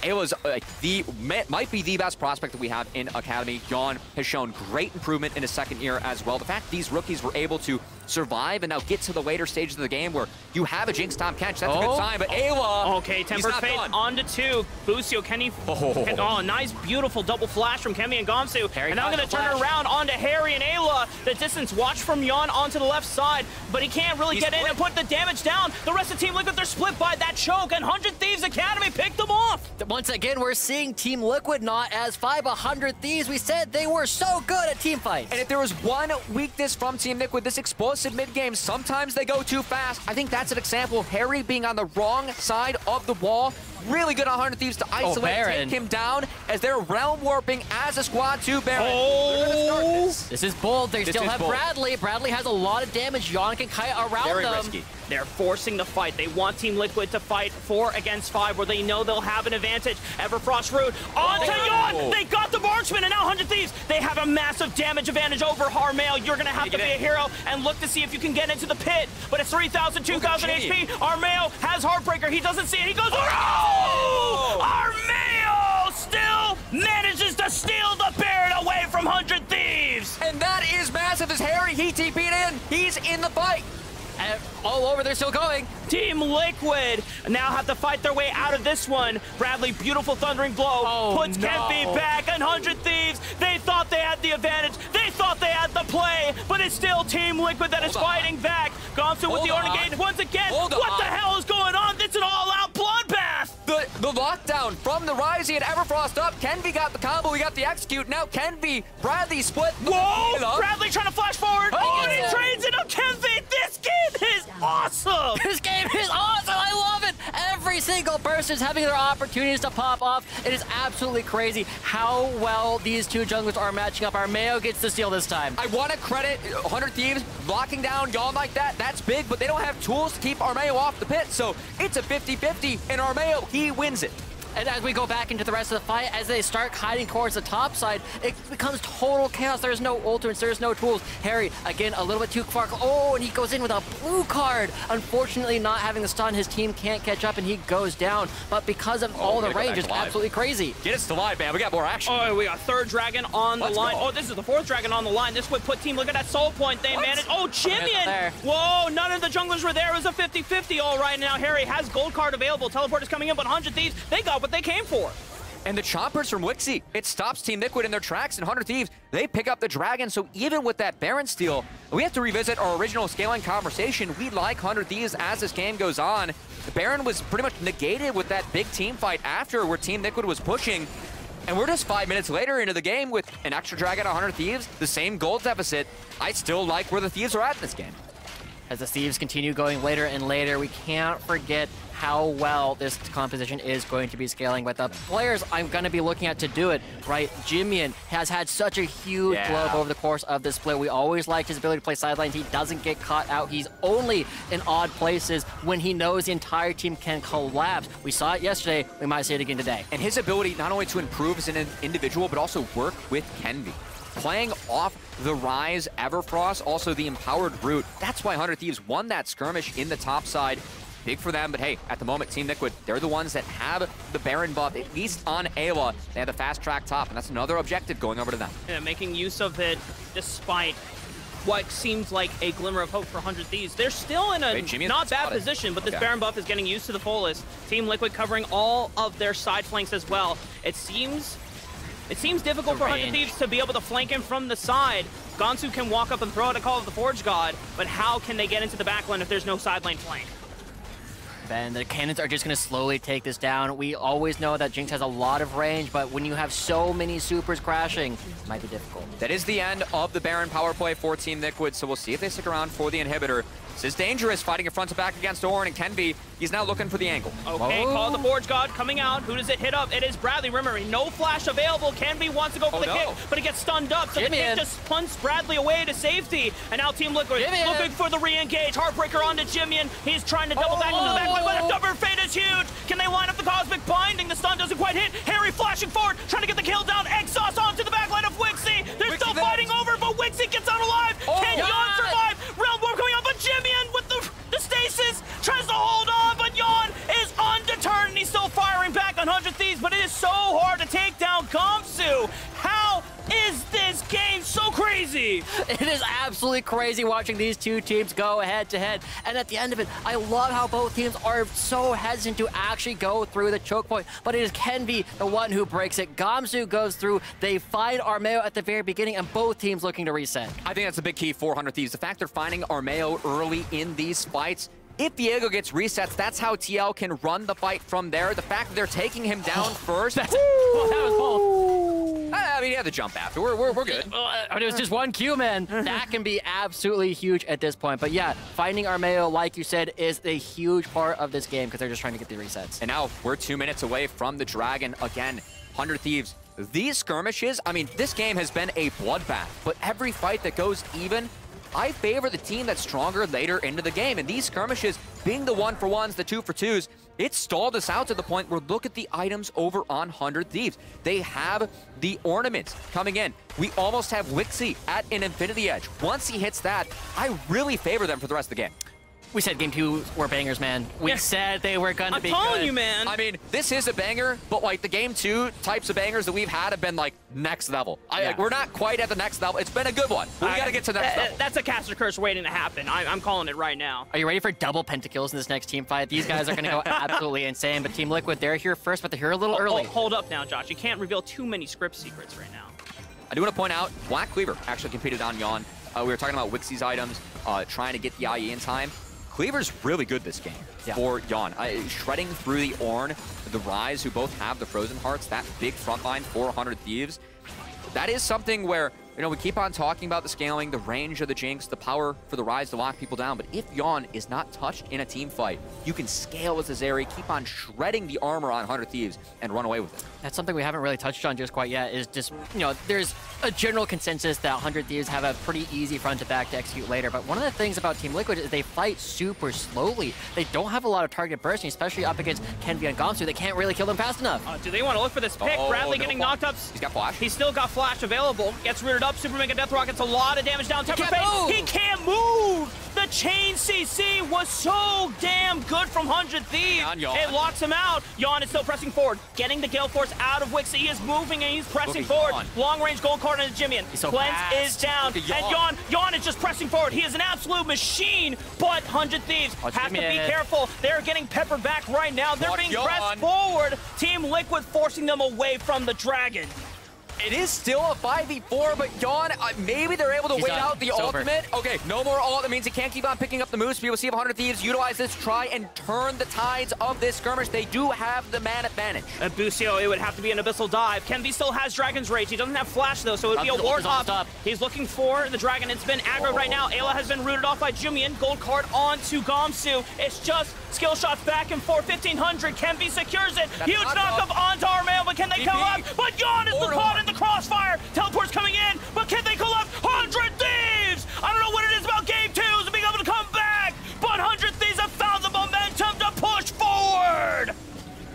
Ayla's like the might be the best prospect that we have in Academy. Yawn has shown great improvement in his second year as well. The fact these rookies were able to survive and now get to the later stages of the game where you have a Jinx Tom Kench, that's oh. a good sign. But Ayla, okay, Tempered Fate on to two. Busio, Kenvi. Oh. Ken, oh, nice, beautiful double flash from Kenvi and Gamsu. Harry and now I'm going to turn flash. around onto Harry and Ayla. The distance watch from Yawn onto the left side, but he can't really He's get split. in and put the damage down. The rest of Team Liquid, they're split by that choke, and one hundred Thieves Academy picked them off. Once again, we're seeing Team Liquid not as five. one hundred Thieves, we said they were so good at team fights. And if there was one weakness from Team Liquid, this explosive mid-game, sometimes they go too fast. I think that's an example of Harry being on the wrong side of the wall. Really good on one hundred Thieves to isolate, oh, take him down as they're realm warping as a squad to Baron. Oh. This. this is bold. They this still have bold. Bradley. Bradley has a lot of damage. Yawn can kite around Very them. Risky. They're forcing the fight. They want Team Liquid to fight four against five where they know they'll have an advantage. Everfrost Root on to Yawn. They got the Marksman and now one hundred Thieves. They have a massive damage advantage over Armao. You're going to have Take to be in. a hero and look to see if you can get into the pit. But it's three thousand, two thousand H P. Armao has Heartbreaker. He doesn't see it. He goes, oh! Armao still manages to steal the Baron away from one hundred Thieves. And that is massive as Harry, he T P'd in. He's in the fight. And all over, they're still going. Team Liquid now have to fight their way out of this one. Bradley, beautiful thundering blow, oh, puts no. Kenvi back, and one hundred Thieves, they thought they had the advantage, they thought they had the play, but it's still Team Liquid that Hold is on. fighting back. Gamsu with the Ornn once again. Hold what on. the hell is going on? It's an all-out bloodbath. The, the lockdown from the Ryze and Everfrost up. Kenvi got the combo, we got the execute. Now Kenvi, Bradley split. Whoa, Bradley trying to flash forward. Oh, and he yeah. trains it up Kenvi. This game is awesome. This game is awesome, I love it. Every single person is having their opportunities to pop off. It is absolutely crazy how well these two junglers are matching up. Armao gets the steal this time. I want to credit one hundred Thieves locking down Yawn like that. That's big, but they don't have tools to keep Armao off the pit, so it's a fifty fifty, and Armao, he wins it. And as we go back into the rest of the fight, as they start hiding towards the top side, it becomes total chaos. There's no ultimates, there's no tools. Harry, again, a little bit too far. Oh, and he goes in with a blue card. Unfortunately, not having the stun, his team can't catch up, and he goes down. But because of oh, all the range, it's absolutely crazy. Get us to live, man. We got more action. Oh, we got third dragon on Let's the line. Go. Oh, this is the fourth dragon on the line. This would put Team Liquid at soul point. They what? managed. Oh, Jimmy! Whoa, none of the junglers were there. It was a fifty fifty all right now. Harry has gold card available. Teleport is coming in, but one hundred Thieves, they got what they came for. And the choppers from Wixie, it stops Team Liquid in their tracks, and one hundred Thieves, they pick up the dragon. So even with that Baron steal, we have to revisit our original scaling conversation. We like one hundred Thieves as this game goes on. The Baron was pretty much negated with that big team fight after where Team Liquid was pushing. And we're just five minutes later into the game with an extra dragon, one hundred Thieves, the same gold deficit. I still like where the Thieves are at in this game. As the Thieves continue going later and later, we can't forget how well this composition is going to be scaling. But the players I'm going to be looking at to do it, right? Jimin has had such a huge yeah. globe over the course of this split. We always liked his ability to play sidelines. He doesn't get caught out. He's only in odd places when he knows the entire team can collapse. We saw it yesterday. We might see it again today. And his ability not only to improve as an individual, but also work with Kenvi. Playing off the Ryze, Everfrost, also the empowered Root. That's why one hundred Thieves won that skirmish in the top side. Big for them, but hey, at the moment, Team Liquid, they're the ones that have the Baron buff, at least on Ayla. They have the fast track top, and that's another objective going over to them. Yeah, making use of it despite what seems like a glimmer of hope for one hundred Thieves. They're still in a Wait, not bad position, but this okay. Baron buff is getting used to the fullest. Team Liquid covering all of their side flanks as well. It seems... It seems difficult the for range. one hundred Thieves to be able to flank him from the side. Gamsu can walk up and throw out a call of the Forge God, but how can they get into the back lane if there's no side lane flank? And the cannons are just going to slowly take this down. We always know that Jinx has a lot of range, but when you have so many supers crashing, it might be difficult. That is the end of the Baron power play for Team Liquid, so we'll see if they stick around for the inhibitor. This is dangerous, fighting a front to back against Ornn and Kenvi. He's now looking for the angle. Okay, oh. call the Forge God coming out. Who does it hit up? It is Bradley. Remember, no flash available. Kenvi wants to go for oh, the no. kick, but he gets stunned up, so Jimmy the kick in. just punts Bradley away to safety. And now Team Liquid Jimmy looking in. for the re-engage. Heartbreaker onto Jimin. He's trying to double oh. back into the back. But Tempered Fate is huge. Can they line up the Cosmic Binding? The stun doesn't quite hit. Harry flashing forward, trying to get the kill down. Exhaust onto the back. game, so crazy. It is absolutely crazy watching these two teams go head to head. And at the end of it, I love how both teams are so hesitant to actually go through the choke point, but it is Kenvi, the one who breaks it. Gamsu goes through, they find Armao at the very beginning, and both teams looking to reset. I think that's a big key for one hundred Thieves. The fact they're finding Armao early in these fights. If Diego gets resets, that's how T L can run the fight from there. The fact that they're taking him down first. That's, well, that was bold. I mean, he had the jump after. We're, we're, we're good. It was just one Q, man. That can be absolutely huge at this point. But yeah, finding Armao, like you said, is a huge part of this game because they're just trying to get the resets. And now we're two minutes away from the Dragon. Again, one hundred Thieves. These skirmishes, I mean, this game has been a bloodbath, but every fight that goes even, I favor the team that's stronger later into the game. And these skirmishes, being the one-for-ones, the two-for-twos, it stalled us out to the point where look at the items over on one hundred Thieves. They have the ornaments coming in. We almost have Wixie at an Infinity Edge. Once he hits that, I really favor them for the rest of the game. We said game two were bangers, man. We yeah. said they were gonna I'm be I'm calling good. you, man. I mean, this is a banger, but like the game two types of bangers that we've had have been like next level. I, yeah. like, we're not quite at the next level. It's been a good one. But we I, gotta get to the next that, level. That's a caster curse waiting to happen. I, I'm calling it right now. Are you ready for double pentakills in this next team fight? These guys are gonna go absolutely insane, but Team Liquid, they're here first, but they're here a little oh, early. Oh, hold up now, Josh. You can't reveal too many script secrets right now. I do wanna point out, Black Cleaver actually competed on Yawn. Uh, we were talking about Wixie's items, uh, trying to get the I E in time. Cleaver's really good this game yeah. for Yawn. Uh, shredding through the Ornn, the Ryze, who both have the Frozen Hearts, that big front line for one hundred Thieves. That is something where, you know, we keep on talking about the scaling, the range of the Jinx, the power for the Ryze to lock people down, but if Yawn is not touched in a team fight, you can scale as the Zeri, keep on shredding the armor on one hundred Thieves, and run away with it. That's something we haven't really touched on just quite yet, is just, you know, there's a general consensus that one hundred Thieves have a pretty easy front to back to execute later, but one of the things about Team Liquid is they fight super slowly. They don't have a lot of target bursting, especially up against Kenvi and Gamsu. They can't really kill them fast enough. Uh, do they want to look for this pick? Oh, Bradley no getting flash. knocked up. He's got flash. He's still got flash available. Gets rooted up. Super Mega Death Rocket's a lot of damage down. Tempered Fate. He can't move. The chain C C was so damn good from one hundred Thieves. Down, it locks him out. Yawn is still pressing forward. Getting the Gale Force out of Wixie. He is moving and he's pressing Look, forward. He's Long range gold card on the Jimmy. So Cleanse fast. is down. Yawn. And Yawn, Yawn is just pressing forward. He is an absolute machine, but one hundred Thieves oh, have to be it. careful. They're getting peppered back right now. They're Watch being Yawn. pressed forward. Team Liquid forcing them away from the Dragon. It is still a five v four, but Yawn, uh, maybe they're able to He's wait done. out the it's ultimate. Over. Okay, no more ult. That means he can't keep on picking up the moves. We will see if one hundred Thieves utilize this, try and turn the tides of this skirmish. They do have the man advantage. At Busio, it would have to be an Abyssal Dive. Kenvi still has Dragon's Rage. He doesn't have Flash, though, so it would be a ward up. He's looking for the Dragon. It's been aggro oh. right now. Ayla has been rooted off by Jumian. Gold card onto Gamsu. It's just skill shots back and forth. fifteen hundred. Kenvi secures it. That's Huge knockup onto Armao, but can they come up? But Yawn is the caught in the crossfire. Teleport's coming in, but can they go up? one hundred Thieves! I don't know what it is about game twos and being able to come back, but one hundred Thieves have found the momentum to push forward!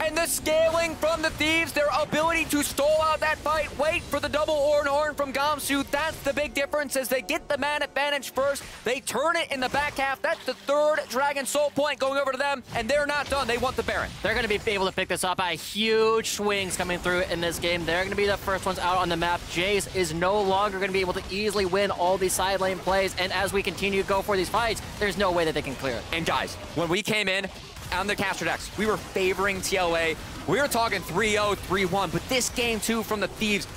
And the scaling from the Thieves, their ability to stall out that fight, wait for the double Ornn Ornn from Gamsu, that's the big difference as they get the man advantage first, they turn it in the back half, that's the third Dragon Soul point going over to them, and they're not done, they want the Baron. They're gonna be able to pick this up by huge swings coming through in this game, they're gonna be the first ones out on the map. Jace is no longer gonna be able to easily win all these side lane plays, and as we continue to go for these fights, there's no way that they can clear it. And guys, when we came in, on the caster decks, we were favoring T L A. We were talking three oh, three one, but this game two from the Thieves,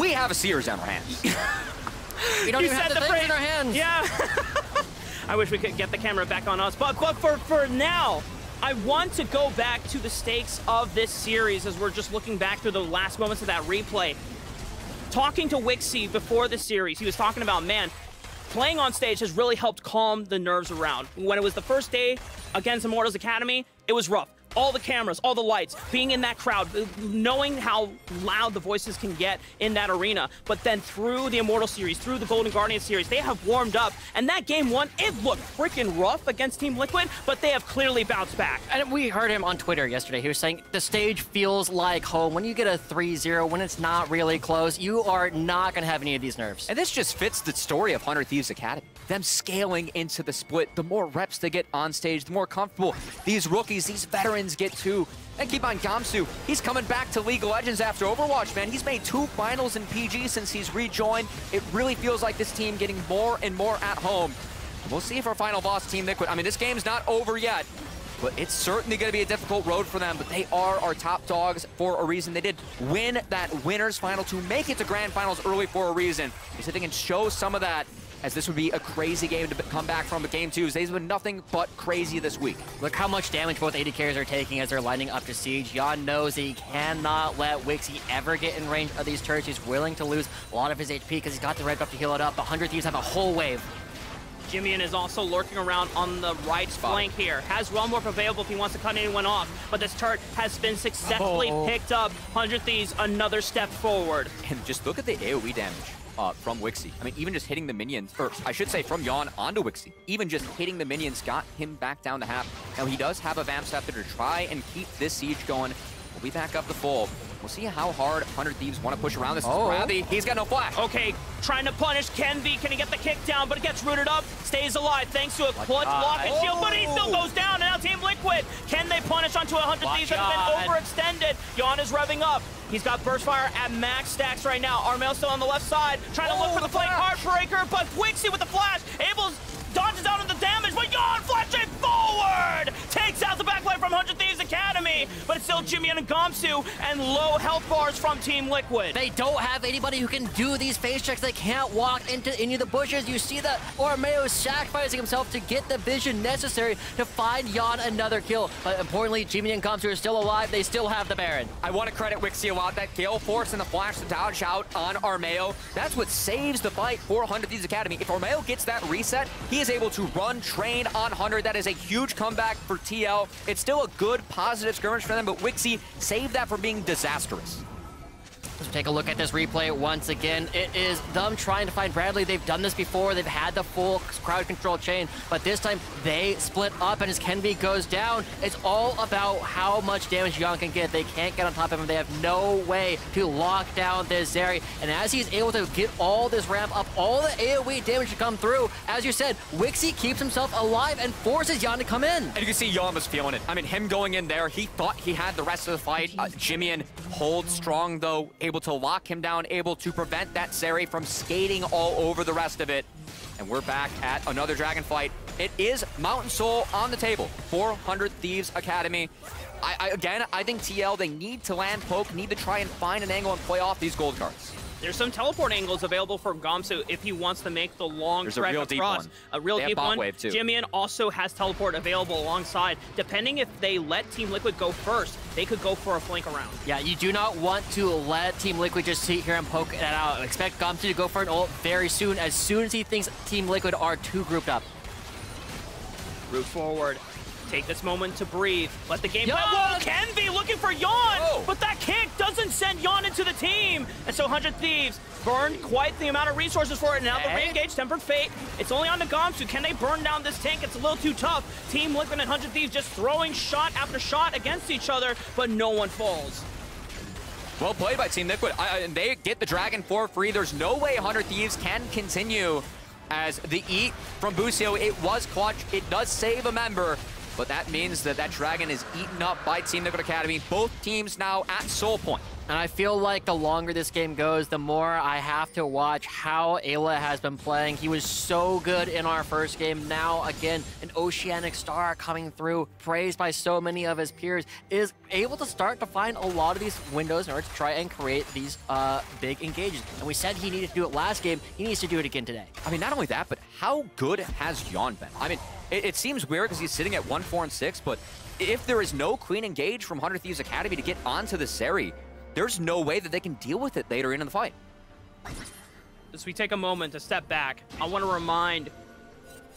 we have a Seer's in our hands. we don't you even have the, the things in our hands. Yeah. I wish we could get the camera back on us, but, but for, for now, I want to go back to the stakes of this series as we're just looking back through the last moments of that replay. Talking to Wixie before the series, he was talking about, man, playing on stage has really helped calm the nerves around. When it was the first day against Immortals Academy, it was rough. All the cameras, all the lights, being in that crowd, knowing how loud the voices can get in that arena. But then through the Immortal series, through the Golden Guardian series, they have warmed up. And that game one, it looked freaking rough against Team Liquid, but they have clearly bounced back. And we heard him on Twitter yesterday. He was saying the stage feels like home. When you get a three zero, when it's not really close, you are not going to have any of these nerves. And this just fits the story of one hundred Thieves Academy. them scaling into the split. The more reps they get on stage, the more comfortable these rookies, these veterans get too. And keep on Gamsu. He's coming back to League of Legends after Overwatch, man. He's made two finals in P G since he's rejoined. It really feels like this team getting more and more at home. And we'll see if our final boss, Team Liquid. I mean, this game's not over yet, but it's certainly going to be a difficult road for them. But they are our top dogs for a reason. They did win that winner's final to make it to grand finals early for a reason. So they can show some of that, as this would be a crazy game to come back from. But game twos, they've been nothing but crazy this week. Look how much damage both A D carriers are taking as they're lining up to siege. Yawn knows that he cannot let Wixie ever get in range of these turrets. He's willing to lose a lot of his H P because he's got the red buff to heal it up. one hundred Thieves have a whole wave. Jimin is also lurking around on the right Spot. flank here. Has Realm Warp available if he wants to cut anyone off, but this turret has been successfully oh. picked up. one hundred Thieves, another step forward. And just look at the A O E damage uh, from Wixie. I mean, even just hitting the minions, or I should say from Yawn onto Wixie, even just hitting the minions got him back down to half. Now, he does have a Vamp Scepter to try and keep this siege going. We'll be back up to full. We'll see how hard one hundred Thieves want to push around. This is oh. Bradley. He's got no flash. Okay, trying to punish Kenvi. Can he get the kick down? But it gets rooted up. Stays alive thanks to a clutch uh, lock and oh. shield. But he still goes down. And now Team Liquid, can they punish onto one hundred Watch Thieves that have been overextended? Yawn is revving up. He's got burst fire at max stacks right now. Armao still on the left side, trying oh, to look for the, the flank Heartbreaker. But Wixie with the flash, able dodges out of the damage. But Yawn flashing forward, takes out the backline from one hundred Thieves Academy. But it's still Jimmy and Gamsu and low health bars from Team Liquid. They don't have anybody who can do these face checks. They can't walk into any of the bushes. You see that Armao sacrificing himself to get the vision necessary to find Yawn another kill. But importantly, Jimmy and Gamsu are still alive. They still have the Baron. I want to credit Wixie a lot. That Gale Force and the flash to dodge out on Armao. That's what saves the fight for one hundred Thieves Academy. If Armao gets that reset, he is able to run train on one hundred. That is a huge comeback for T L. It's still a good, positive skirmish for them, but Wixie saved that from being disastrous. Let's take a look at this replay once again. It is them trying to find Bradley. They've done this before. They've had the full crowd control chain, but this time they split up, and as Kenvi goes down, it's all about how much damage Yawn can get. They can't get on top of him. They have no way to lock down this Zeri, and as he's able to get all this ramp up, all the A O E damage to come through, as you said, Wixie keeps himself alive and forces Yawn to come in. And you can see Yawn was feeling it. I mean, him going in there, he thought he had the rest of the fight. Uh, Jimin holds strong, though, able to lock him down, able to prevent that Zeri from skating all over the rest of it. And we're back at another Dragon fight. It is Mountain Soul on the table, four hundred Thieves Academy. I, I, again, I think T L, they need to land poke, need to try and find an angle and play off these gold cards. There's some teleport angles available for Gamsu if he wants to make the long There's stretch across. A real deep one. Jimin also has teleport available alongside. Depending if they let Team Liquid go first, they could go for a flank around. Yeah, you do not want to let Team Liquid just sit here and poke it out. Expect Gamsu to go for an ult very soon, as soon as he thinks Team Liquid are too grouped up. Root forward. Take this moment to breathe. Let the game play. Whoa, Kenvi looking for Yawn, Whoa. but that kick doesn't send Yawn into the team. And so one hundred Thieves burned quite the amount of resources for it. And now hey. the re-engage Tempered Fate. It's only on the Gamsu. Can they burn down this tank? It's a little too tough. Team Liquid and one hundred Thieves just throwing shot after shot against each other, but no one falls. Well played by Team Liquid. I, and they get the Dragon for free. There's no way one hundred Thieves can continue, as the E from Busio, it was clutch. It does save a member. But that means that that Dragon is eaten up by Team Liquid Academy. Both teams now at soul point. And I feel like the longer this game goes, the more I have to watch how Ayla has been playing. He was so good in our first game. Now, again, an Oceanic Star coming through, praised by so many of his peers, is able to start to find a lot of these windows in order to try and create these uh, big engages. And we said he needed to do it last game. He needs to do it again today. I mean, not only that, but how good has Yawn been? I mean, it, it seems weird because he's sitting at one, four, and six, but if there is no clean engage from one hundred Thieves Academy to get onto the Zeri, there's no way that they can deal with it later in the fight. As we take a moment to step back, I want to remind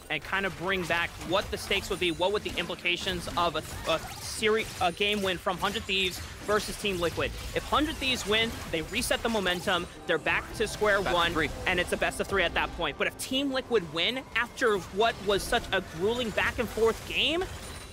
and kind of bring back what the stakes would be, what would the implications of a, a, series, a game win from one hundred Thieves versus Team Liquid. If one hundred Thieves win, they reset the momentum, they're back to square best one, and it's a best of three at that point. But if Team Liquid win after what was such a grueling back and forth game,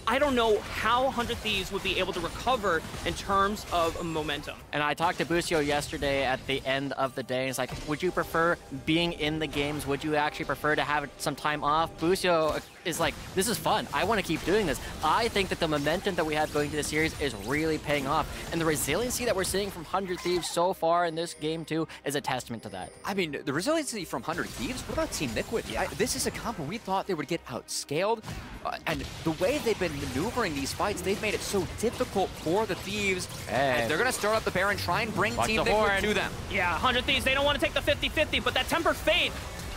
I don't know how one hundred Thieves would be able to recover in terms of momentum. And I talked to Busio yesterday at the end of the day, and it's like, would you prefer being in the games? Would you actually prefer to have some time off? Busio is like, this is fun. I want to keep doing this. I think that the momentum that we have going into the series is really paying off. And the resiliency that we're seeing from one hundred Thieves so far in this game too is a testament to that. I mean, the resiliency from one hundred Thieves, what about Team Liquid? Yeah. I, this is a comp where we thought they would get outscaled. Uh, and the way they've been maneuvering these fights, they've made it so difficult for the Thieves. Hey. And they're going to start up the Baron, try and bring Team Liquid to them. Yeah, one hundred Thieves, they don't want to take the fifty fifty, but that Tempered Fate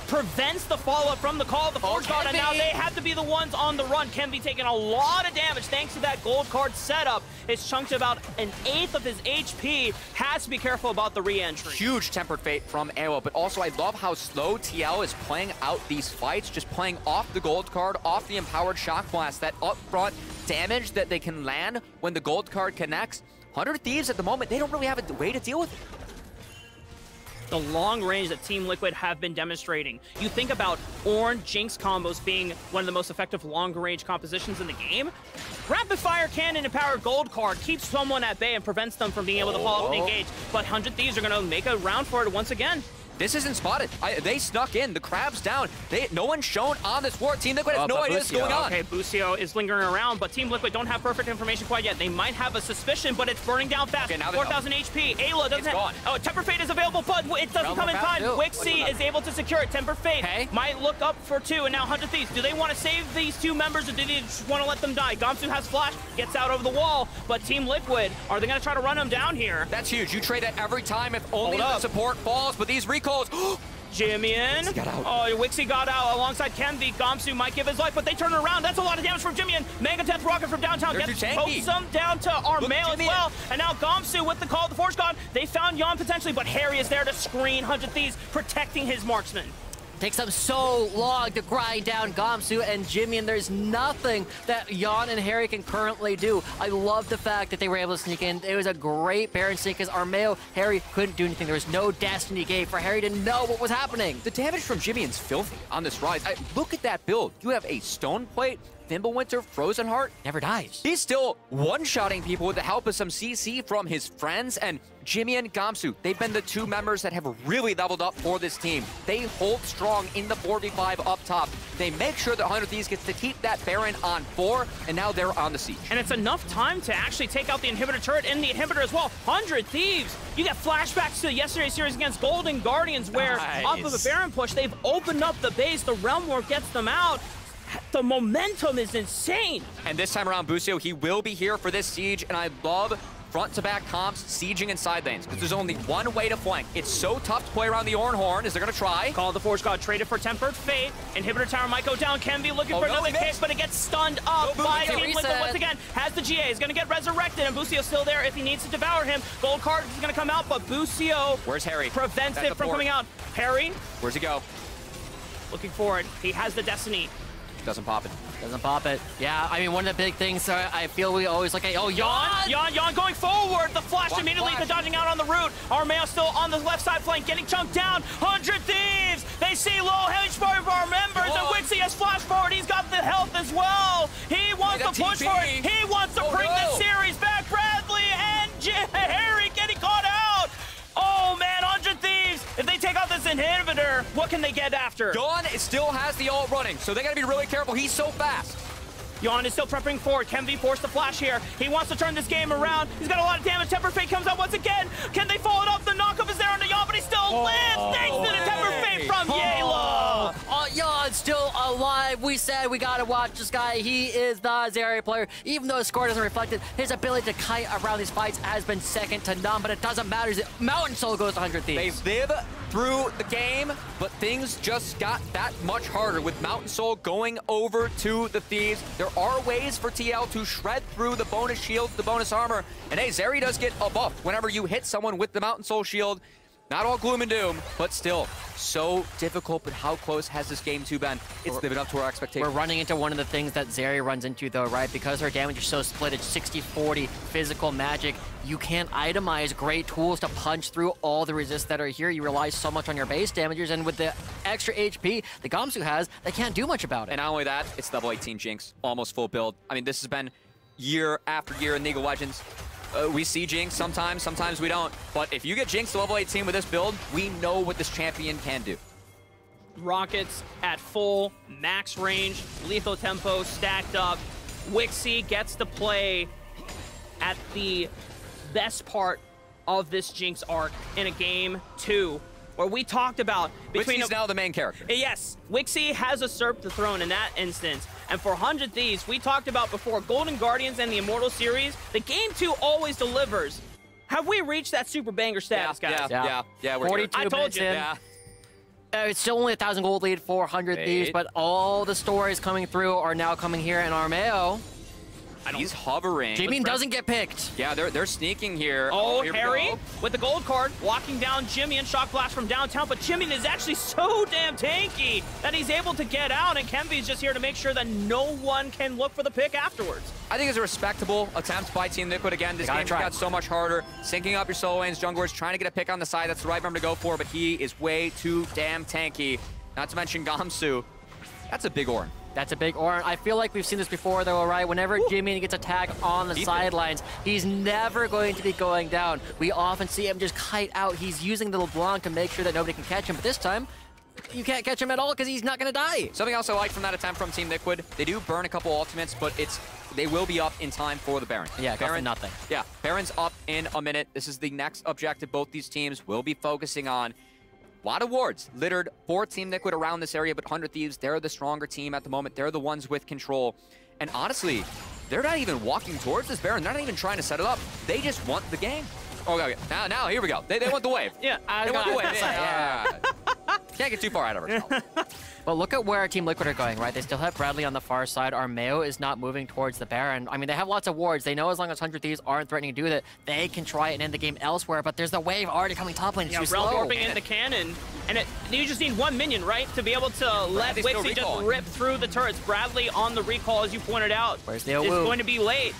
prevents the follow-up from the call of the Forge God, and now they have to be the ones on the run. Kenvi taking a lot of damage thanks to that gold card setup. It's chunked about an eighth of his H P. Has to be careful about the re-entry. Huge Tempered Fate from Ayla, but also I love how slow T L is playing out these fights, just playing off the gold card, off the empowered shock blast, that upfront damage that they can land when the gold card connects. one hundred Thieves at the moment, they don't really have a way to deal with it. The long range that Team Liquid have been demonstrating. You think about Ornn Jinx combos being one of the most effective long range compositions in the game. Rapid fire cannon and power gold card keeps someone at bay and prevents them from being able to follow up and engage. But one hundred Thieves are gonna make a round for it once again. This isn't spotted. I, they snuck in. The crab's down. They, no one's shown on this ward. Team Liquid has uh, no idea what's going on. Okay, Busio is lingering around, but Team Liquid don't have perfect information quite yet. They might have a suspicion, but it's burning down fast. Okay, four thousand H P. Ayla doesn't it's have... Gone. Oh, Tempered Fate is available, but it doesn't Realm come in time. Two. Wixie is able to secure it. Tempered Fate hey. might look up for two, and now one hundred Thieves. Do they want to save these two members, or do they just want to let them die? Gamsu has flash, gets out over the wall, but Team Liquid, are they going to try to run him down here? That's huge. You trade that every time if only the support falls, but these recalls. Jimmy in. Wixie got out. Oh, Wixie got out alongside Kenvi. Gamsu might give his life, but they turn around. That's a lot of damage from Jimmy in. Mega Death Rocket from downtown. They're gets pokes them down to Armao as well. In. And now Gamsu with the call of the Forge God. They found Yawn potentially, but Harry is there to screen one hundred Thieves, protecting his marksman. Takes them so long to grind down Gamsu and Jimmy, and there's nothing that Yawn and Harry can currently do. I love the fact that they were able to sneak in. It was a great Baron sneak because Armao, Harry couldn't do anything. There was no destiny gate for Harry to know what was happening. The damage from Jimmy is filthy on this Ryze. I, look at that build. You have a stone plate, Thimblewinter, Frozen Heart. Never dies. He's still one-shotting people with the help of some C C from his friends, and Jimmy and Gamsu, they've been the two members that have really leveled up for this team. They hold strong in the four v five up top. They make sure that one hundred Thieves gets to keep that Baron on four, and now they're on the siege. And it's enough time to actually take out the inhibitor turret and the inhibitor as well. one hundred Thieves, you get flashbacks to yesterday's series against Golden Guardians where nice. Off of a Baron push, they've opened up the base, the Realm War gets them out. The momentum is insane. And this time around, Busio, he will be here for this siege, and I love front-to-back comps, sieging in side lanes, because there's only one way to flank. It's so tough to play around the Ornn Horn, as they're going to try. Call the Forge God, traded for Tempered Fate. Inhibitor Tower might go down. Kenvi looking oh, for no, another kick, but it gets stunned up no, by Team Liquid once again. Has the G A, is going to get resurrected, and Busio's still there if he needs to devour him. Gold card is going to come out, but Busio Where's Harry? prevents That's it from port. coming out. Harry? Where's he go? Looking forward. He has the Destiny. Doesn't pop it. Doesn't pop it. Yeah, I mean, one of the big things uh, I feel we always look at, oh, Yawn! Yawn, Yawn going forward! The flash One immediately, flash. the dodging out on the route. Armao still on the left side flank, getting chunked down. one hundred Thieves! They see low H four of our members, oh. and Wixie has flashed forward. He's got the health as well. He wants to push for it. He wants to oh, bring no. this series back. Bradley and Harry getting caught out. Oh, man, one hundred Thieves! If they take out this inhibitor, what can they get after? Yawn still has the ult running, so they gotta be really careful. He's so fast. Yawn is still prepping forward. Kenvi forced the flash here. He wants to turn this game around. He's got a lot of damage. Tempered Fate comes out once again. Can they follow it up? The knockup is there on the Yawn, but he still oh, lives thanks hey. to the Tempered Fate from Yalo. Oh, Yawn's still alive. We said we gotta watch this guy. He is the Zeri player. Even though his score doesn't reflect it, his ability to kite around these fights has been second to none, but it doesn't matter. Mountain Soul goes one hundred Thieves. They live through the game, but things just got that much harder with Mountain Soul going over to the Thieves. They're are ways for T L to shred through the bonus shields, the bonus armor, and hey, Zeri does get a buff whenever you hit someone with the Mountain Soul shield. Not all gloom and doom, but still so difficult. But how close has this game to been? It's living up to our expectations. We're running into one of the things that Zeri runs into though, right? Because her damage is so split, it's sixty forty physical magic. you can't itemize great tools to punch through all the resists that are here. You rely so much on your base damages, and with the extra H P the Gamsu has, they can't do much about it. And not only that, it's level eighteen Jinx, almost full build. I mean, this has been year after year in League of Legends. Uh, we see Jinx sometimes, sometimes we don't. But if you get Jinx to level eighteen with this build, we know what this champion can do. Rockets at full, max range, lethal tempo stacked up. Wixie gets to play at the best part of this Jinx arc in a game two, where we talked about between Wixie's a, now the main character. Yes, Wixie has usurped the throne in that instance. And for one hundred Thieves, we talked about before, Golden Guardians and the Immortal series, the game two always delivers. Have we reached that super banger status, yeah, guys? Yeah, yeah, yeah, yeah, we're forty-two here. I told you. In. Yeah. Uh, it's still only a thousand gold lead for one hundred Eight. Thieves, but all the stories coming through are now coming here, and Armao, I don't, he's hovering. Jimmy doesn't get picked. Yeah, they're they're sneaking here. Oh, oh here Harry with the gold card, walking down Jimmy and Shock Blast from downtown, but Jimmy is actually so damn tanky that he's able to get out, and Kenvi's just here to make sure that no one can look for the pick afterwards. I think it's a respectable attempt by Team Liquid. Again, this game got so much harder. Syncing up your solo lanes, junglers, trying to get a pick on the side. That's the right room to go for, but he is way too damn tanky. Not to mention Gamsu. That's a big Ornn. That's a big Ornn. I feel like we've seen this before, though, right? Whenever Ooh. Jimmy gets attacked on the sidelines, he's never going to be going down. We often see him just kite out. He's using the LeBlanc to make sure that nobody can catch him, but this time, you can't catch him at all because he's not going to die. Something else I like from that attempt from Team Liquid, they do burn a couple ultimates, but it's they will be up in time for the Baron. Yeah, Baron nothing. Yeah, Baron's up in a minute. This is the next objective both these teams will be focusing on. A lot of wards littered for Team Liquid around this area, but one hundred Thieves, they're the stronger team at the moment. They're the ones with control. And honestly, they're not even walking towards this Baron. They're not even trying to set it up. They just want the game. Oh, okay, okay. Now, now, here we go. They, they want the wave. Yeah, I they want the wave. Yeah. Yeah. Can't get too far out of ourselves. But look at where Team Liquid are going, right? They still have Bradley on the far side. Armao is not moving towards the Baron. I mean, they have lots of wards. They know as long as one hundred Thieves aren't threatening to do that, they can try and end the game elsewhere. But there's the wave already coming top lane. It's yeah, too slow. Warping in the cannon. And it, you just need one minion, right? To be able to yeah, let Wixie just rip through the turrets. Bradley on the recall, as you pointed out. Where's the It's going to be late.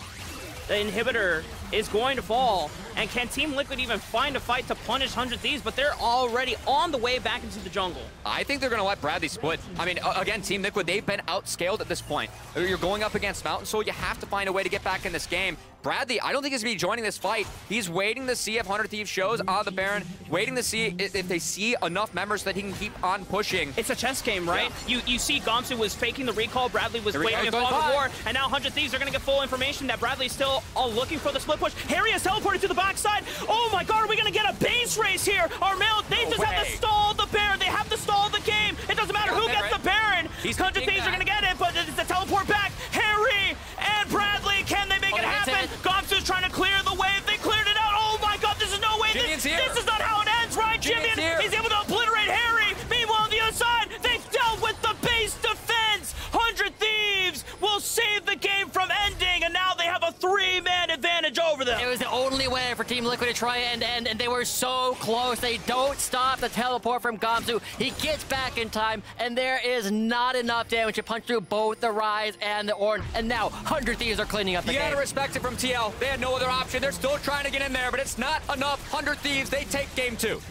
The inhibitor is going to fall. And can Team Liquid even find a fight to punish one hundred Thieves? But they're already on the way back into the jungle. I think they're going to let Bradley split. I mean, again, Team Liquid, they've been outscaled at this point. You're going up against Mountain Soul. You have to find a way to get back in this game. Bradley, I don't think he's going to be joining this fight. He's waiting to see if one hundred Thieves shows on the Baron, waiting to see if they see enough members that he can keep on pushing. It's a chess game, right? Yeah. You you see Gamsu was faking the recall. Bradley was Here waiting to fall the war. And now one hundred Thieves are going to get full information that Bradley's still all looking for the split push. Harry has teleported to the backside. Oh my god, are we going to get a base race here? Armao, they no just way. have to stall the Baron. They have to stall the game. It doesn't matter who gets right? the Baron. He's one hundred Thieves that. are going to get it, but it's a teleport back. Harry and Bradley, can they make oh, it happen? Gamsu's trying to clear the wave. They cleared it out. Oh my god, this is no way. This, this is not how it ends, right? Jimmy, he's able to obliterate Harry. Meanwhile, on the other side, they've dealt with the base defense. one hundred Thieves will save the game from ending, and now they have a three-man advantage over them. It was the only way for Team Liquid to try and end, and they were so close. They don't stop the teleport from Gamsu. He gets back in time, and there is not enough damage to punch through both the Ryze and the Ornn, and now one hundred Thieves are cleaning up the you game. You gotta respect it from T L. They had no other option. They're still trying to get in there, but it's not enough. one hundred Thieves, they take game two.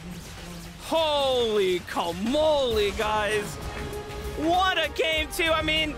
Holy camoly, guys. What a game two. I mean,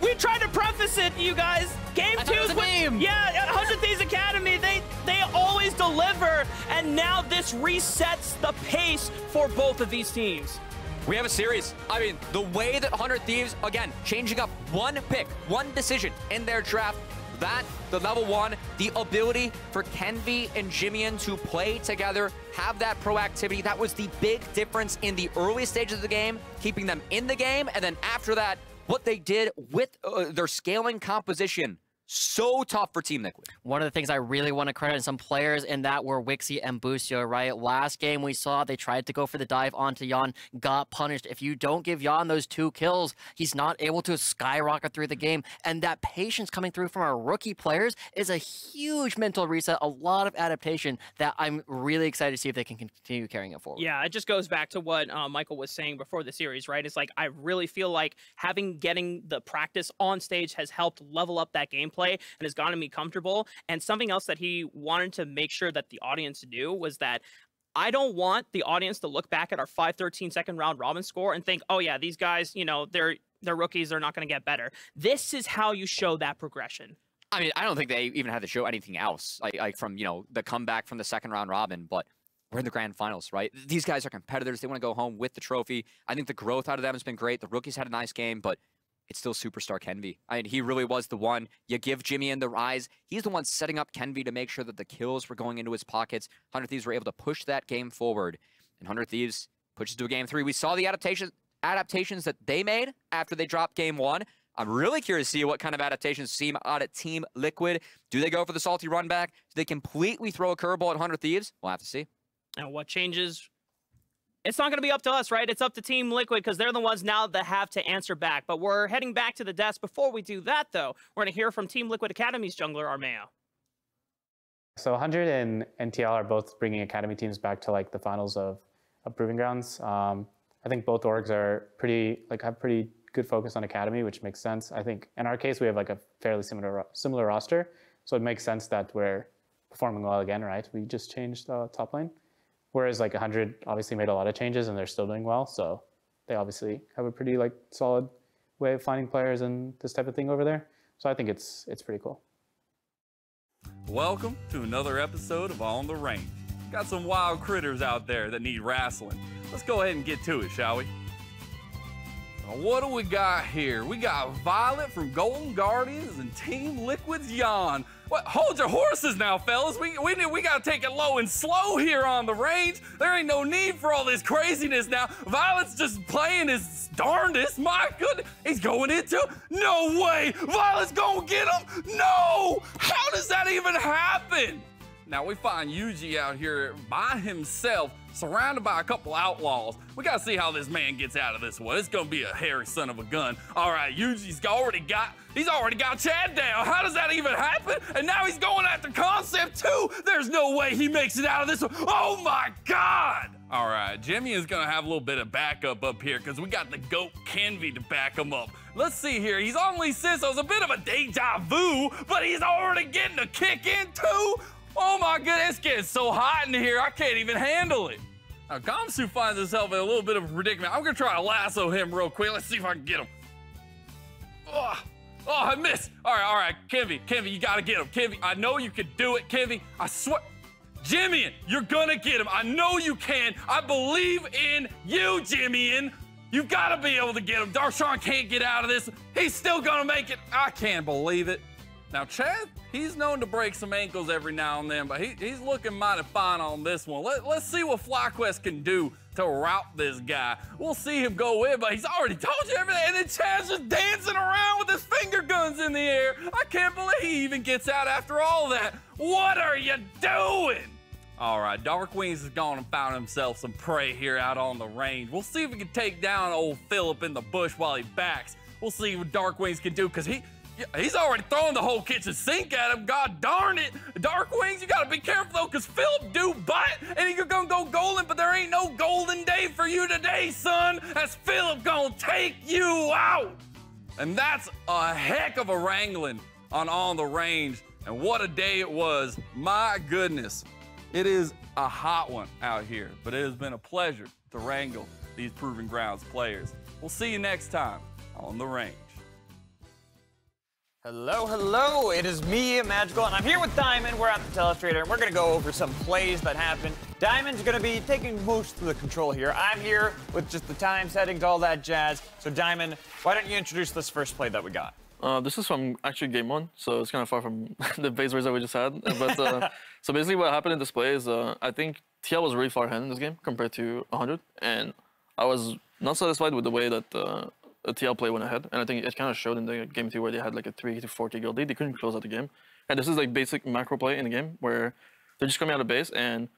we tried to preface it, you guys. Game two is when, yeah, at one hundred Thieves Academy, they, they always deliver. And now this resets the pace for both of these teams. We have a series. I mean, the way that one hundred Thieves, again, changing up one pick, one decision in their draft, that, the level one, the ability for Kenvi and Jimin to play together, have that proactivity. That was the big difference in the early stages of the game, keeping them in the game, and then after that, what they did with uh, their scaling composition. So tough for Team Liquid. One of the things I really want to credit some players in that were Wixie and Busio, right? Last game we saw they tried to go for the dive onto Yawn, got punished. If you don't give Yawn those two kills, he's not able to skyrocket through the game. And that patience coming through from our rookie players is a huge mental reset, a lot of adaptation that I'm really excited to see if they can continue carrying it forward. Yeah, it just goes back to what uh, Michael was saying before the series, right? It's like I really feel like having getting the practice on stage has helped level up that gameplay. play and has gotten me comfortable. And something else that he wanted to make sure that the audience knew was that I don't want the audience to look back at our five thirteen second round robin score and think, oh yeah, these guys, you know, they're they're rookies, they're not going to get better. This is how you show that progression. I mean, I don't think they even had to show anything else, like, like from, you know, the comeback from the second round robin, but we're in the grand finals, right? These guys are competitors. They want to go home with the trophy. I think the growth out of them has been great. The rookies had a nice game, but it's still superstar Kenvi. I mean, he really was the one. You give Jimmy and the Ryze. He's the one setting up Kenvi to make sure that the kills were going into his pockets. one hundred Thieves were able to push that game forward. And one hundred Thieves pushes to a game three. We saw the adaptation, adaptations that they made after they dropped game one. I'm really curious to see what kind of adaptations seem out at Team Liquid. Do they go for the salty run back? Do they completely throw a curveball at one hundred Thieves? We'll have to see. And what changes? It's not going to be up to us, right? It's up to Team Liquid because they're the ones now that have to answer back. But we're heading back to the desk. Before we do that, though, we're going to hear from Team Liquid Academy's jungler, Armao. So one hundred and N T L are both bringing academy teams back to like the finals of, of Proving Grounds. Um, I think both orgs are pretty like have pretty good focus on academy, which makes sense. I think in our case we have like a fairly similar similar roster, so it makes sense that we're performing well again, right? We just changed uh, top lane. Whereas like one hundred obviously made a lot of changes and they're still doing well, so they obviously have a pretty like solid way of finding players and this type of thing over there. So I think it's it's pretty cool. Welcome to another episode of On the Range. Got some wild critters out there that need wrestling. Let's go ahead and get to it, shall we? Now, what do we got here? We got Violet from Golden Guardians and Team Liquid's Yawn. What? Hold your horses now, fellas. We we we gotta take it low and slow here on the range. There ain't no need for all this craziness now. Violet's just playing his darndest. My goodness, he's going into. No way. Violet's gonna get him. No. How does that even happen? Now we find Yuji out here by himself, surrounded by a couple outlaws. We gotta see how this man gets out of this one. It's gonna be a hairy son of a gun. All right, Yuji's already got, he's already got Chad down. How does that even happen? And now he's going after Concept too. There's no way he makes it out of this one. Oh my God. All right, Jimmy is gonna have a little bit of backup up here because we got the GOAT Kenvi to back him up. Let's see here, he's on Lee Sisso's, a bit of a deja vu, but he's already getting a kick in too. Oh my goodness, it's getting so hot in here, I can't even handle it. Now, Gamsu finds himself in a little bit of a predicament. I'm gonna try to lasso him real quick. Let's see if I can get him. Oh, oh I missed. All right, all right, Kenvi, Kenvi, you gotta get him. Kenvi, I know you can do it, Kenvi. I swear, Jimmy, you're gonna get him. I know you can. I believe in you, Jimmy. You gotta be able to get him. Darshan can't get out of this. He's still gonna make it. I can't believe it. Now, Chad, he's known to break some ankles every now and then, but he, he's looking mighty fine on this one. Let, let's see what FlyQuest can do to rout this guy. We'll see him go in, but he's already told you everything, and then Chad's just dancing around with his finger guns in the air. I can't believe he even gets out after all that. What are you doing? All right, Dark Wings has gone and found himself some prey here out on the range. We'll see if he can take down old Phillip in the bush while he backs. We'll see what Dark Wings can do, because he... Yeah, he's already throwing the whole kitchen sink at him. God darn it. Dark Wings, you gotta be careful though, because Phillip do bite, and you're gonna go golden, but there ain't no golden day for you today, son. That's Phillip gonna take you out. And that's a heck of a wrangling on On the Range. And what a day it was. My goodness. It is a hot one out here, but it has been a pleasure to wrangle these Proving Grounds players. We'll see you next time on the Range. Hello, hello, it is me, Magical, and I'm here with Diamond. We're at the Telestrator, and we're gonna go over some plays that happened. Diamond's gonna be taking most of the control here. I'm here with just the time settings, all that jazz. So Diamond, why don't you introduce this first play that we got? Uh, this is from actually game one, so it's kind of far from the base race that we just had. But uh, so basically what happened in this play is uh, I think T L was really far ahead in this game compared to one hundred, and I was not satisfied with the way that uh, a T L play went ahead, and I think it kind of showed in the game two where they had like a three to four K gold lead. They couldn't close out the game, and this is like basic macro play in the game where they're just coming out of base, and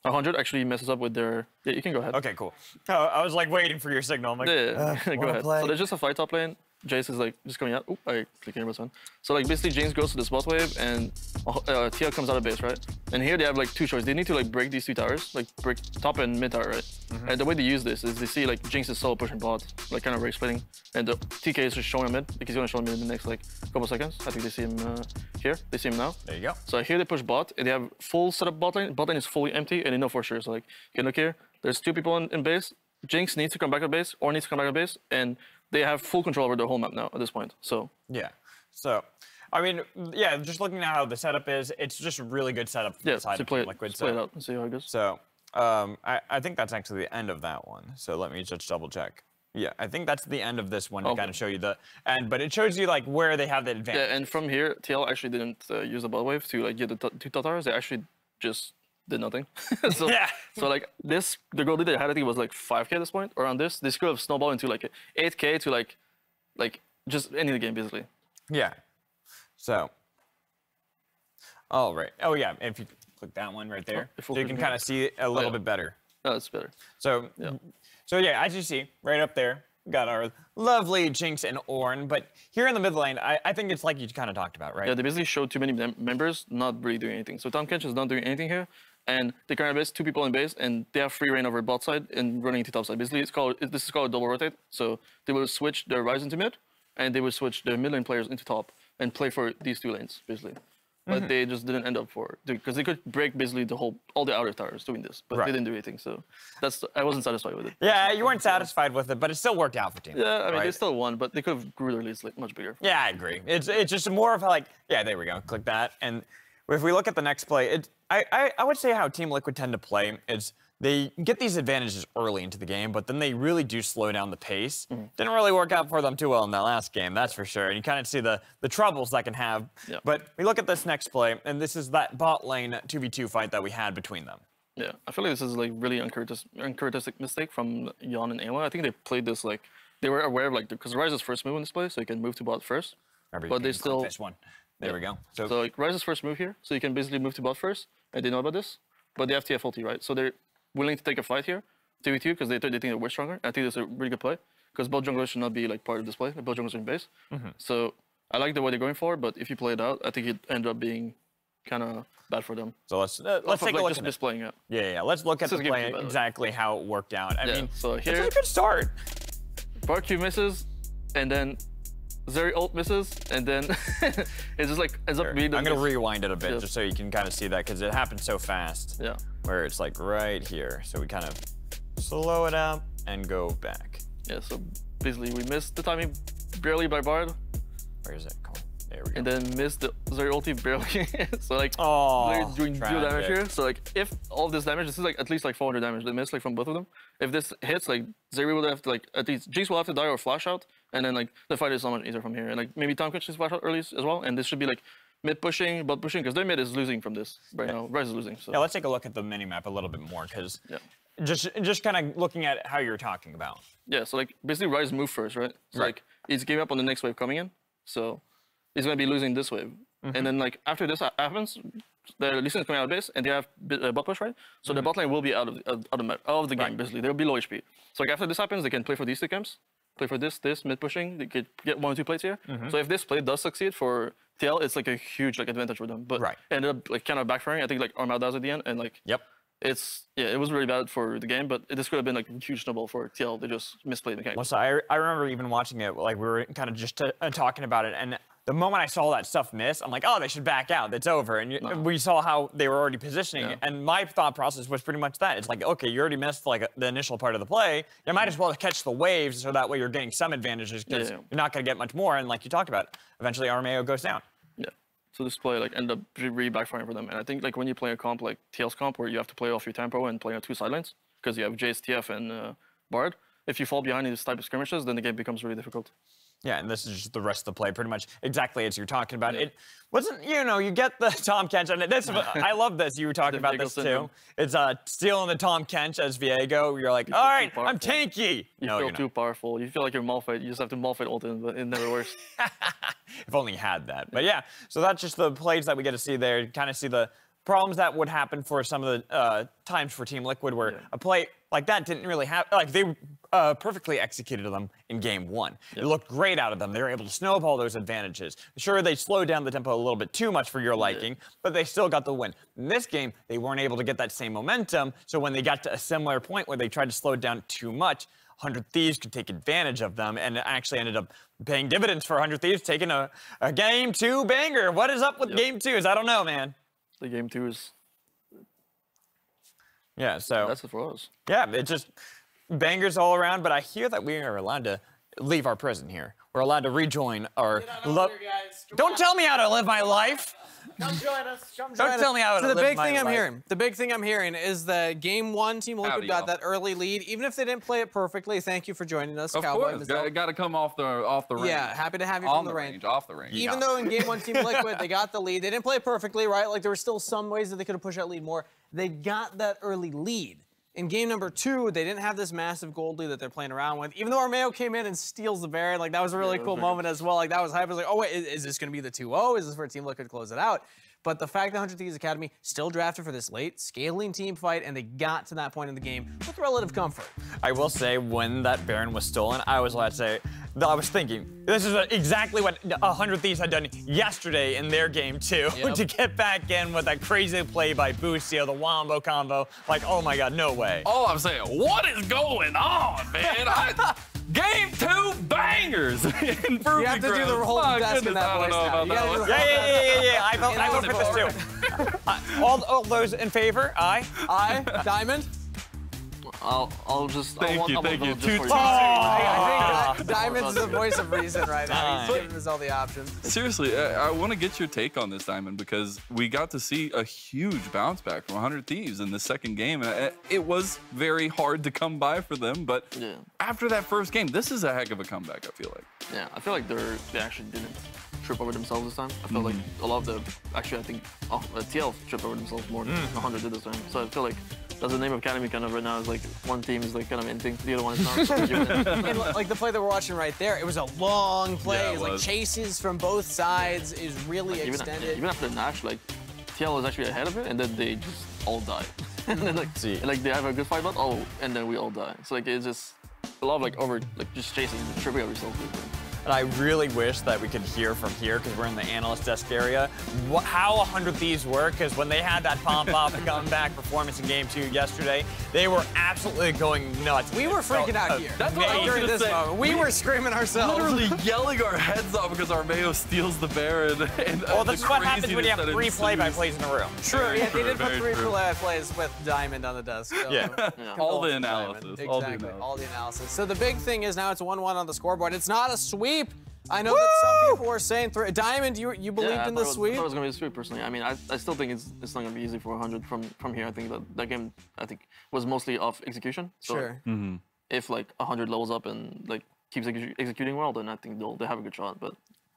one hundred actually messes up with their... Yeah, you can go ahead. Okay, cool. Oh, I was like waiting for your signal. I'm like, yeah, uh, go ahead. Play. So there's just a fight top lane. Jace is like just coming out. Oh, I click here, one. So like basically Jinx goes to the spot wave and uh, T L comes out of base, right? And here they have like two choices. They need to like break these two towers, like break top and mid tower, right? Mm-hmm. And the way they use this is they see like Jinx is solo pushing bot, like kind of rage splitting, and the T K is just showing him mid. Like he's gonna show him mid in the next like couple seconds. I think they see him uh, here. They see him now. There you go. So here they push bot and they have full setup bot lane. Bot lane is fully empty and they know for sure. So like you can look here. There's two people in, in base. Jinx needs to come back to base, or needs to come back to base, and they have full control over their whole map now at this point. So yeah, so I mean, yeah, just looking at how the setup is, it's just a really good setup. Yeah, the side so play of Liquid. It, so play it out and see how it goes. So um, I, I think that's actually the end of that one. So let me just double check. Yeah, I think that's the end of this one to oh. kind of show you the end, but it shows you like where they have the advantage. Yeah, and from here, T L actually didn't uh, use the bot wave to like get the two towers. They actually just did nothing. so, yeah. so like this, the gold lead they had I think was like five K at this point, or on this, this could have snowballed into like eight K to like, like just any of the game basically. Yeah. So, all right. Oh yeah, if you click that one right there, oh, so you can kind of see it a little oh, yeah. bit better. Oh, that's better. So, yeah. so yeah, as you see right up there, got our lovely Jinx and Ornn, but here in the mid lane, I, I think it's like you kind of talked about, right? Yeah, they basically showed too many mem members not really doing anything. So Tom Kench is not doing anything here, and they current base two people in base, and they have free reign over bot side and running into top side. Basically, it's called it, this is called a double rotate. So they will switch their Ryze into mid, and they will switch their mid lane players into top and play for these two lanes basically. But mm-hmm. they just didn't end up for it because they could break basically the whole all the outer towers doing this, but right. they didn't do anything. So that's I wasn't satisfied with it. Yeah, you weren't satisfied with it, but it still worked out for Team. Yeah, I mean right? they still won, but they could have grew their leads like much bigger. Yeah, I agree. It's it's just more of like yeah, there we go. Click that, and if we look at the next play, it I I, I would say how Team Liquid tend to play is they get these advantages early into the game, but then they really do slow down the pace. Mm-hmm. Didn't really work out for them too well in that last game, that's for sure. And you kind of see the, the troubles that can have. Yeah. But we look at this next play, and this is that bot lane two v two fight that we had between them. Yeah, I feel like this is like really uncharacteristic mistake from Yawn and Ayla. I think they played this like, they were aware of like, because Ryze's first move in this play, so you can move to bot first. Remember, but they still... This one. There yeah. we go. So, so like Ryze's first move here, so you can basically move to bot first, and they know about this, but they have T F ulti, right? So they're willing to take a fight here, two v two, because they, they think they're way stronger. I think that's a really good play, because both junglers should not be like part of this play. Both junglers are in base. Mm-hmm. So I like the way they're going for it, but if you play it out, I think it ended up being kind of bad for them. So let's uh, let's take of, like, a look just, at just playing it. Yeah, yeah, yeah, let's look at let's the play exactly how it worked out. I yeah, mean, so here, it's a good start. Bard Q misses, and then Zeri ult misses, and then it's just like ends up being. I'm gonna miss. rewind it a bit yeah. just so you can kind of see that because it happened so fast. Yeah. Where it's like right here, so we kind of slow it up and go back. Yeah. So basically, we missed the timing barely by Bard. Where is it? Called? There we go. And then missed the Zeri ulti barely. so like, oh, doing zero damage here. So like, if all this damage, this is like at least like four hundred damage. They missed like from both of them. If this hits, like Zeri would have to like at least Jinx will have to die or flash out. And then like the fight is so much easier from here. And like maybe Tom Kench should flash out early as well. And this should be like mid pushing, but pushing because their mid is losing from this right yeah. now. Ryze is losing. So yeah, let's take a look at the mini map a little bit more because yeah. just just kind of looking at how you're talking about. Yeah, so like basically Ryze moved first, right? So right. like he's giving up on the next wave coming in, so he's gonna be losing this wave. Mm-hmm. And then like after this happens, the Lee Sin is coming out of base and they have uh, bot push, right? So mm-hmm. the bot lane will be out of out of, out of the game right. basically. They'll be low H P. So like after this happens, they can play for these two camps. Play for this, this, mid-pushing, they could get one or two plates here. Mm-hmm. So if this play does succeed for T L, it's like a huge like advantage for them. But right. it ended up like kind of backfiring. I think like Armao dies at the end and like yep. it's yeah, it was really bad for the game, but this could have been like a huge snowball for T L. They just misplayed the game. Well, so I, I remember even watching it, like we were kind of just uh, talking about it, and the moment I saw that stuff miss, I'm like, oh, they should back out, it's over. And you, no. we saw how they were already positioning yeah. it. And my thought process was pretty much that. It's like, okay, you already missed like the initial part of the play. You might as well catch the waves so that way you're getting some advantages because yeah, yeah. you're not gonna get much more. And like you talked about, eventually Armao goes down. Yeah, so this play like ended up really backfiring for them. And I think like when you play a comp like T L's comp where you have to play off your tempo and play on two sidelines because you have Jace, T F, and uh, Bard, if you fall behind in this type of skirmishes, then the game becomes really difficult. Yeah, and this is just the rest of the play, pretty much exactly as you're talking about. Yeah. It wasn't, you know, you get the Tom Kench, and this, I love this, you were talking about this syndrome. too. It's uh, stealing the Tom Kench as Viego, you're like, you all right, I'm tanky. You no, feel too not. powerful, you feel like you're Malphite, you just have to Malphite ult in, but it never works. If only you had that, but yeah, so that's just the plays that we get to see there, kind of see the problems that would happen for some of the uh, times for Team Liquid where yeah. a play like that didn't really happen. Like, they uh, perfectly executed them in game one. Yeah. It looked great out of them. They were able to snowball those advantages. Sure, they slowed down the tempo a little bit too much for your liking, yeah. but they still got the win. In this game, they weren't able to get that same momentum, so when they got to a similar point where they tried to slow down too much, one hundred Thieves could take advantage of them, and it actually ended up paying dividends for one hundred Thieves taking a, a game two banger. What is up with yep. game twos? I don't know, man. The game two is... Yeah, so... That's what it was. Yeah, it just... Bangers all around, but I hear that we are allowed to leave our prison here. We're allowed to rejoin our... Get on over here, guys. Don't tell me how to live my life! Come join us. Come join Don't us. tell me how to so the big thing I'm life. hearing. The big thing I'm hearing is that game one, Team Liquid got that early lead, even if they didn't play it perfectly. Thank you for joining us, of Cowboy. Of course, got to come off the off the range. Yeah, happy to have you on from the, the range. range. Off the range. Even yeah. though in game one, Team Liquid they got the lead, they didn't play it perfectly, right? Like there were still some ways that they could have pushed that lead more. They got that early lead. In game number two, they didn't have this massive gold lead that they're playing around with. Even though Armao came in and steals the Baron, like that was a really yeah, cool moment nice. as well. Like that was hype. I was like, oh wait, is, is this going to be the two oh? Is this where Team Liquid could close it out? But the fact that one hundred Thieves Academy still drafted for this late scaling team fight, and they got to that point in the game with relative comfort. I will say, when that Baron was stolen, I was allowed to say, I was thinking, this is exactly what one hundred Thieves had done yesterday in their game too, yep. to get back in with that crazy play by Busio, the wombo combo. Like, oh my God, no way. Oh, I'm saying, what is going on, man? I, game two bangers in Proving Grounds. You have to do the whole desk in that voice now. Yeah, yeah, yeah, yeah. I vote, I vote for this too. uh, all, all those in favor, aye. Aye. Diamond. I'll, I'll just. Thank I'll you, thank you. Two, two, two, I think Diamond's the voice of reason right now. He's giving us all the options. Seriously, I, I want to get your take on this, Diamond, because we got to see a huge bounce back from one hundred Thieves in the second game. It, it was very hard to come by for them, but yeah. after that first game, this is a heck of a comeback, I feel like. Yeah, I feel like they're, they actually didn't trip over themselves this time. I feel mm. like a lot of the, actually, I think oh, uh, T L tripped over themselves more than mm. one hundred did this time. So I feel like that's the name of Academy kind of right now. Is like one team is like kind of inting, the other one is not. And like the play that we're watching right there, it was a long play. Yeah, it was. Like chases from both sides is really like, extended. Even, yeah, even after the Nash, like T L was actually ahead of it, and then they just all die. And then like, See. And, like they have a good fight, but oh, and then we all die. So like it's just a lot of like over, like just chasing, just tripping over yourself. And I really wish that we could hear from here, because we're in the analyst desk area, what, how one hundred Thieves were, because when they had that pump-up and comeback performance in game two yesterday, they were absolutely going nuts. We were freaking so, out uh, here. That's what I was during this say, moment. We, we were screaming ourselves. Literally yelling our heads off because Armao steals the Baron. And, well, uh, that's what happens when you have three play-by-plays in a row. True, yeah, they true, did put three play-by-plays with Diamond on the desk. So yeah. yeah. All, the analysis, exactly, all the analysis. All the analysis. So the big thing is now it's one one on the scoreboard. It's not a sweep. I know Woo! that some people were saying through Diamond, you you believed yeah, in the sweep? I thought it was gonna be a sweep personally. I mean, I, I still think it's it's not gonna be easy for one hundred from from here. I think that that game I think was mostly off execution. So sure. Mm-hmm. If like one hundred levels up and like keeps ex executing well, then I think they'll they have a good shot. But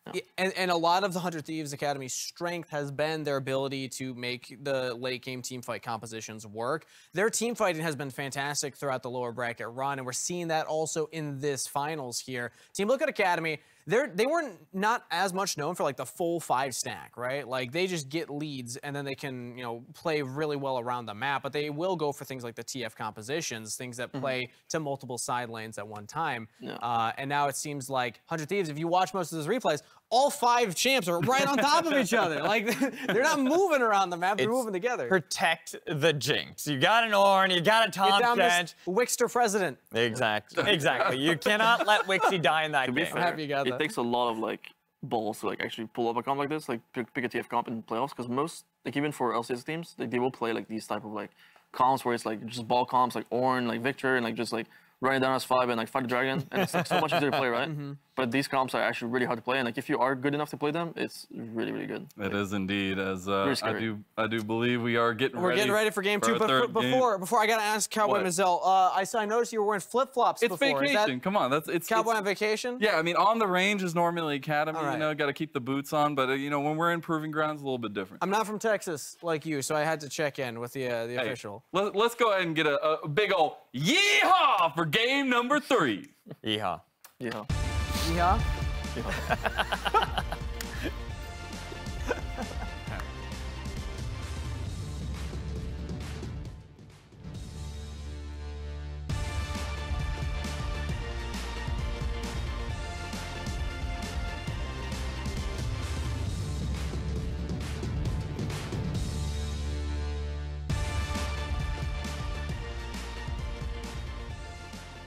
yeah. Yeah, and and a lot of the one hundred Thieves Academy's strength has been their ability to make the late game team fight compositions work. Their team fighting has been fantastic throughout the lower bracket run, and we're seeing that also in this finals here. Team Liquid Academy. They're, they weren't not as much known for like the full five stack, right? Like they just get leads and then they can, you know, play really well around the map, but they will go for things like the T F compositions, things that play mm-hmm. to multiple side lanes at one time. Yeah. Uh, and now it seems like one hundred Thieves, if you watch most of those replays, all five champs are right on top of each other. Like they're not moving around the map, they're it's moving together. Protect the Jinx. You got an Ornn, you got a Tom Kench. Wixter president. Exactly, exactly. You cannot let Wixie die in that to game. Be fair, happy you got it that. takes a lot of like balls to like actually pull up a comp like this, like pick, pick a T F comp in playoffs, because most, like even for L C S teams, like, they will play like these type of like comps where it's like just ball comps like Ornn, like Viktor, and like just like running down as five and like fight the dragon, and it's like so much easier to play, right? Mm-hmm. But these comps are actually really hard to play, and like if you are good enough to play them, it's really, really good. It like, is indeed, as uh, I do, I do believe we are getting. We're ready getting ready for game for two, but before, game. before I gotta ask Cowboy Mazel, uh, I saw I noticed you were wearing flip flops. It's before. vacation. Is that Come on, that's it's Cowboy it's, on vacation. Yeah, I mean, on the range is normally Academy. Right. You know, gotta keep the boots on, but uh, you know, when we're in Proving Grounds, a little bit different. I'm not from Texas like you, so I had to check in with the uh, the hey, official. Let, let's go ahead and get a, a big old yeehaw for game number three. Yeehaw. Yeehaw. Yeehaw. Yeehaw.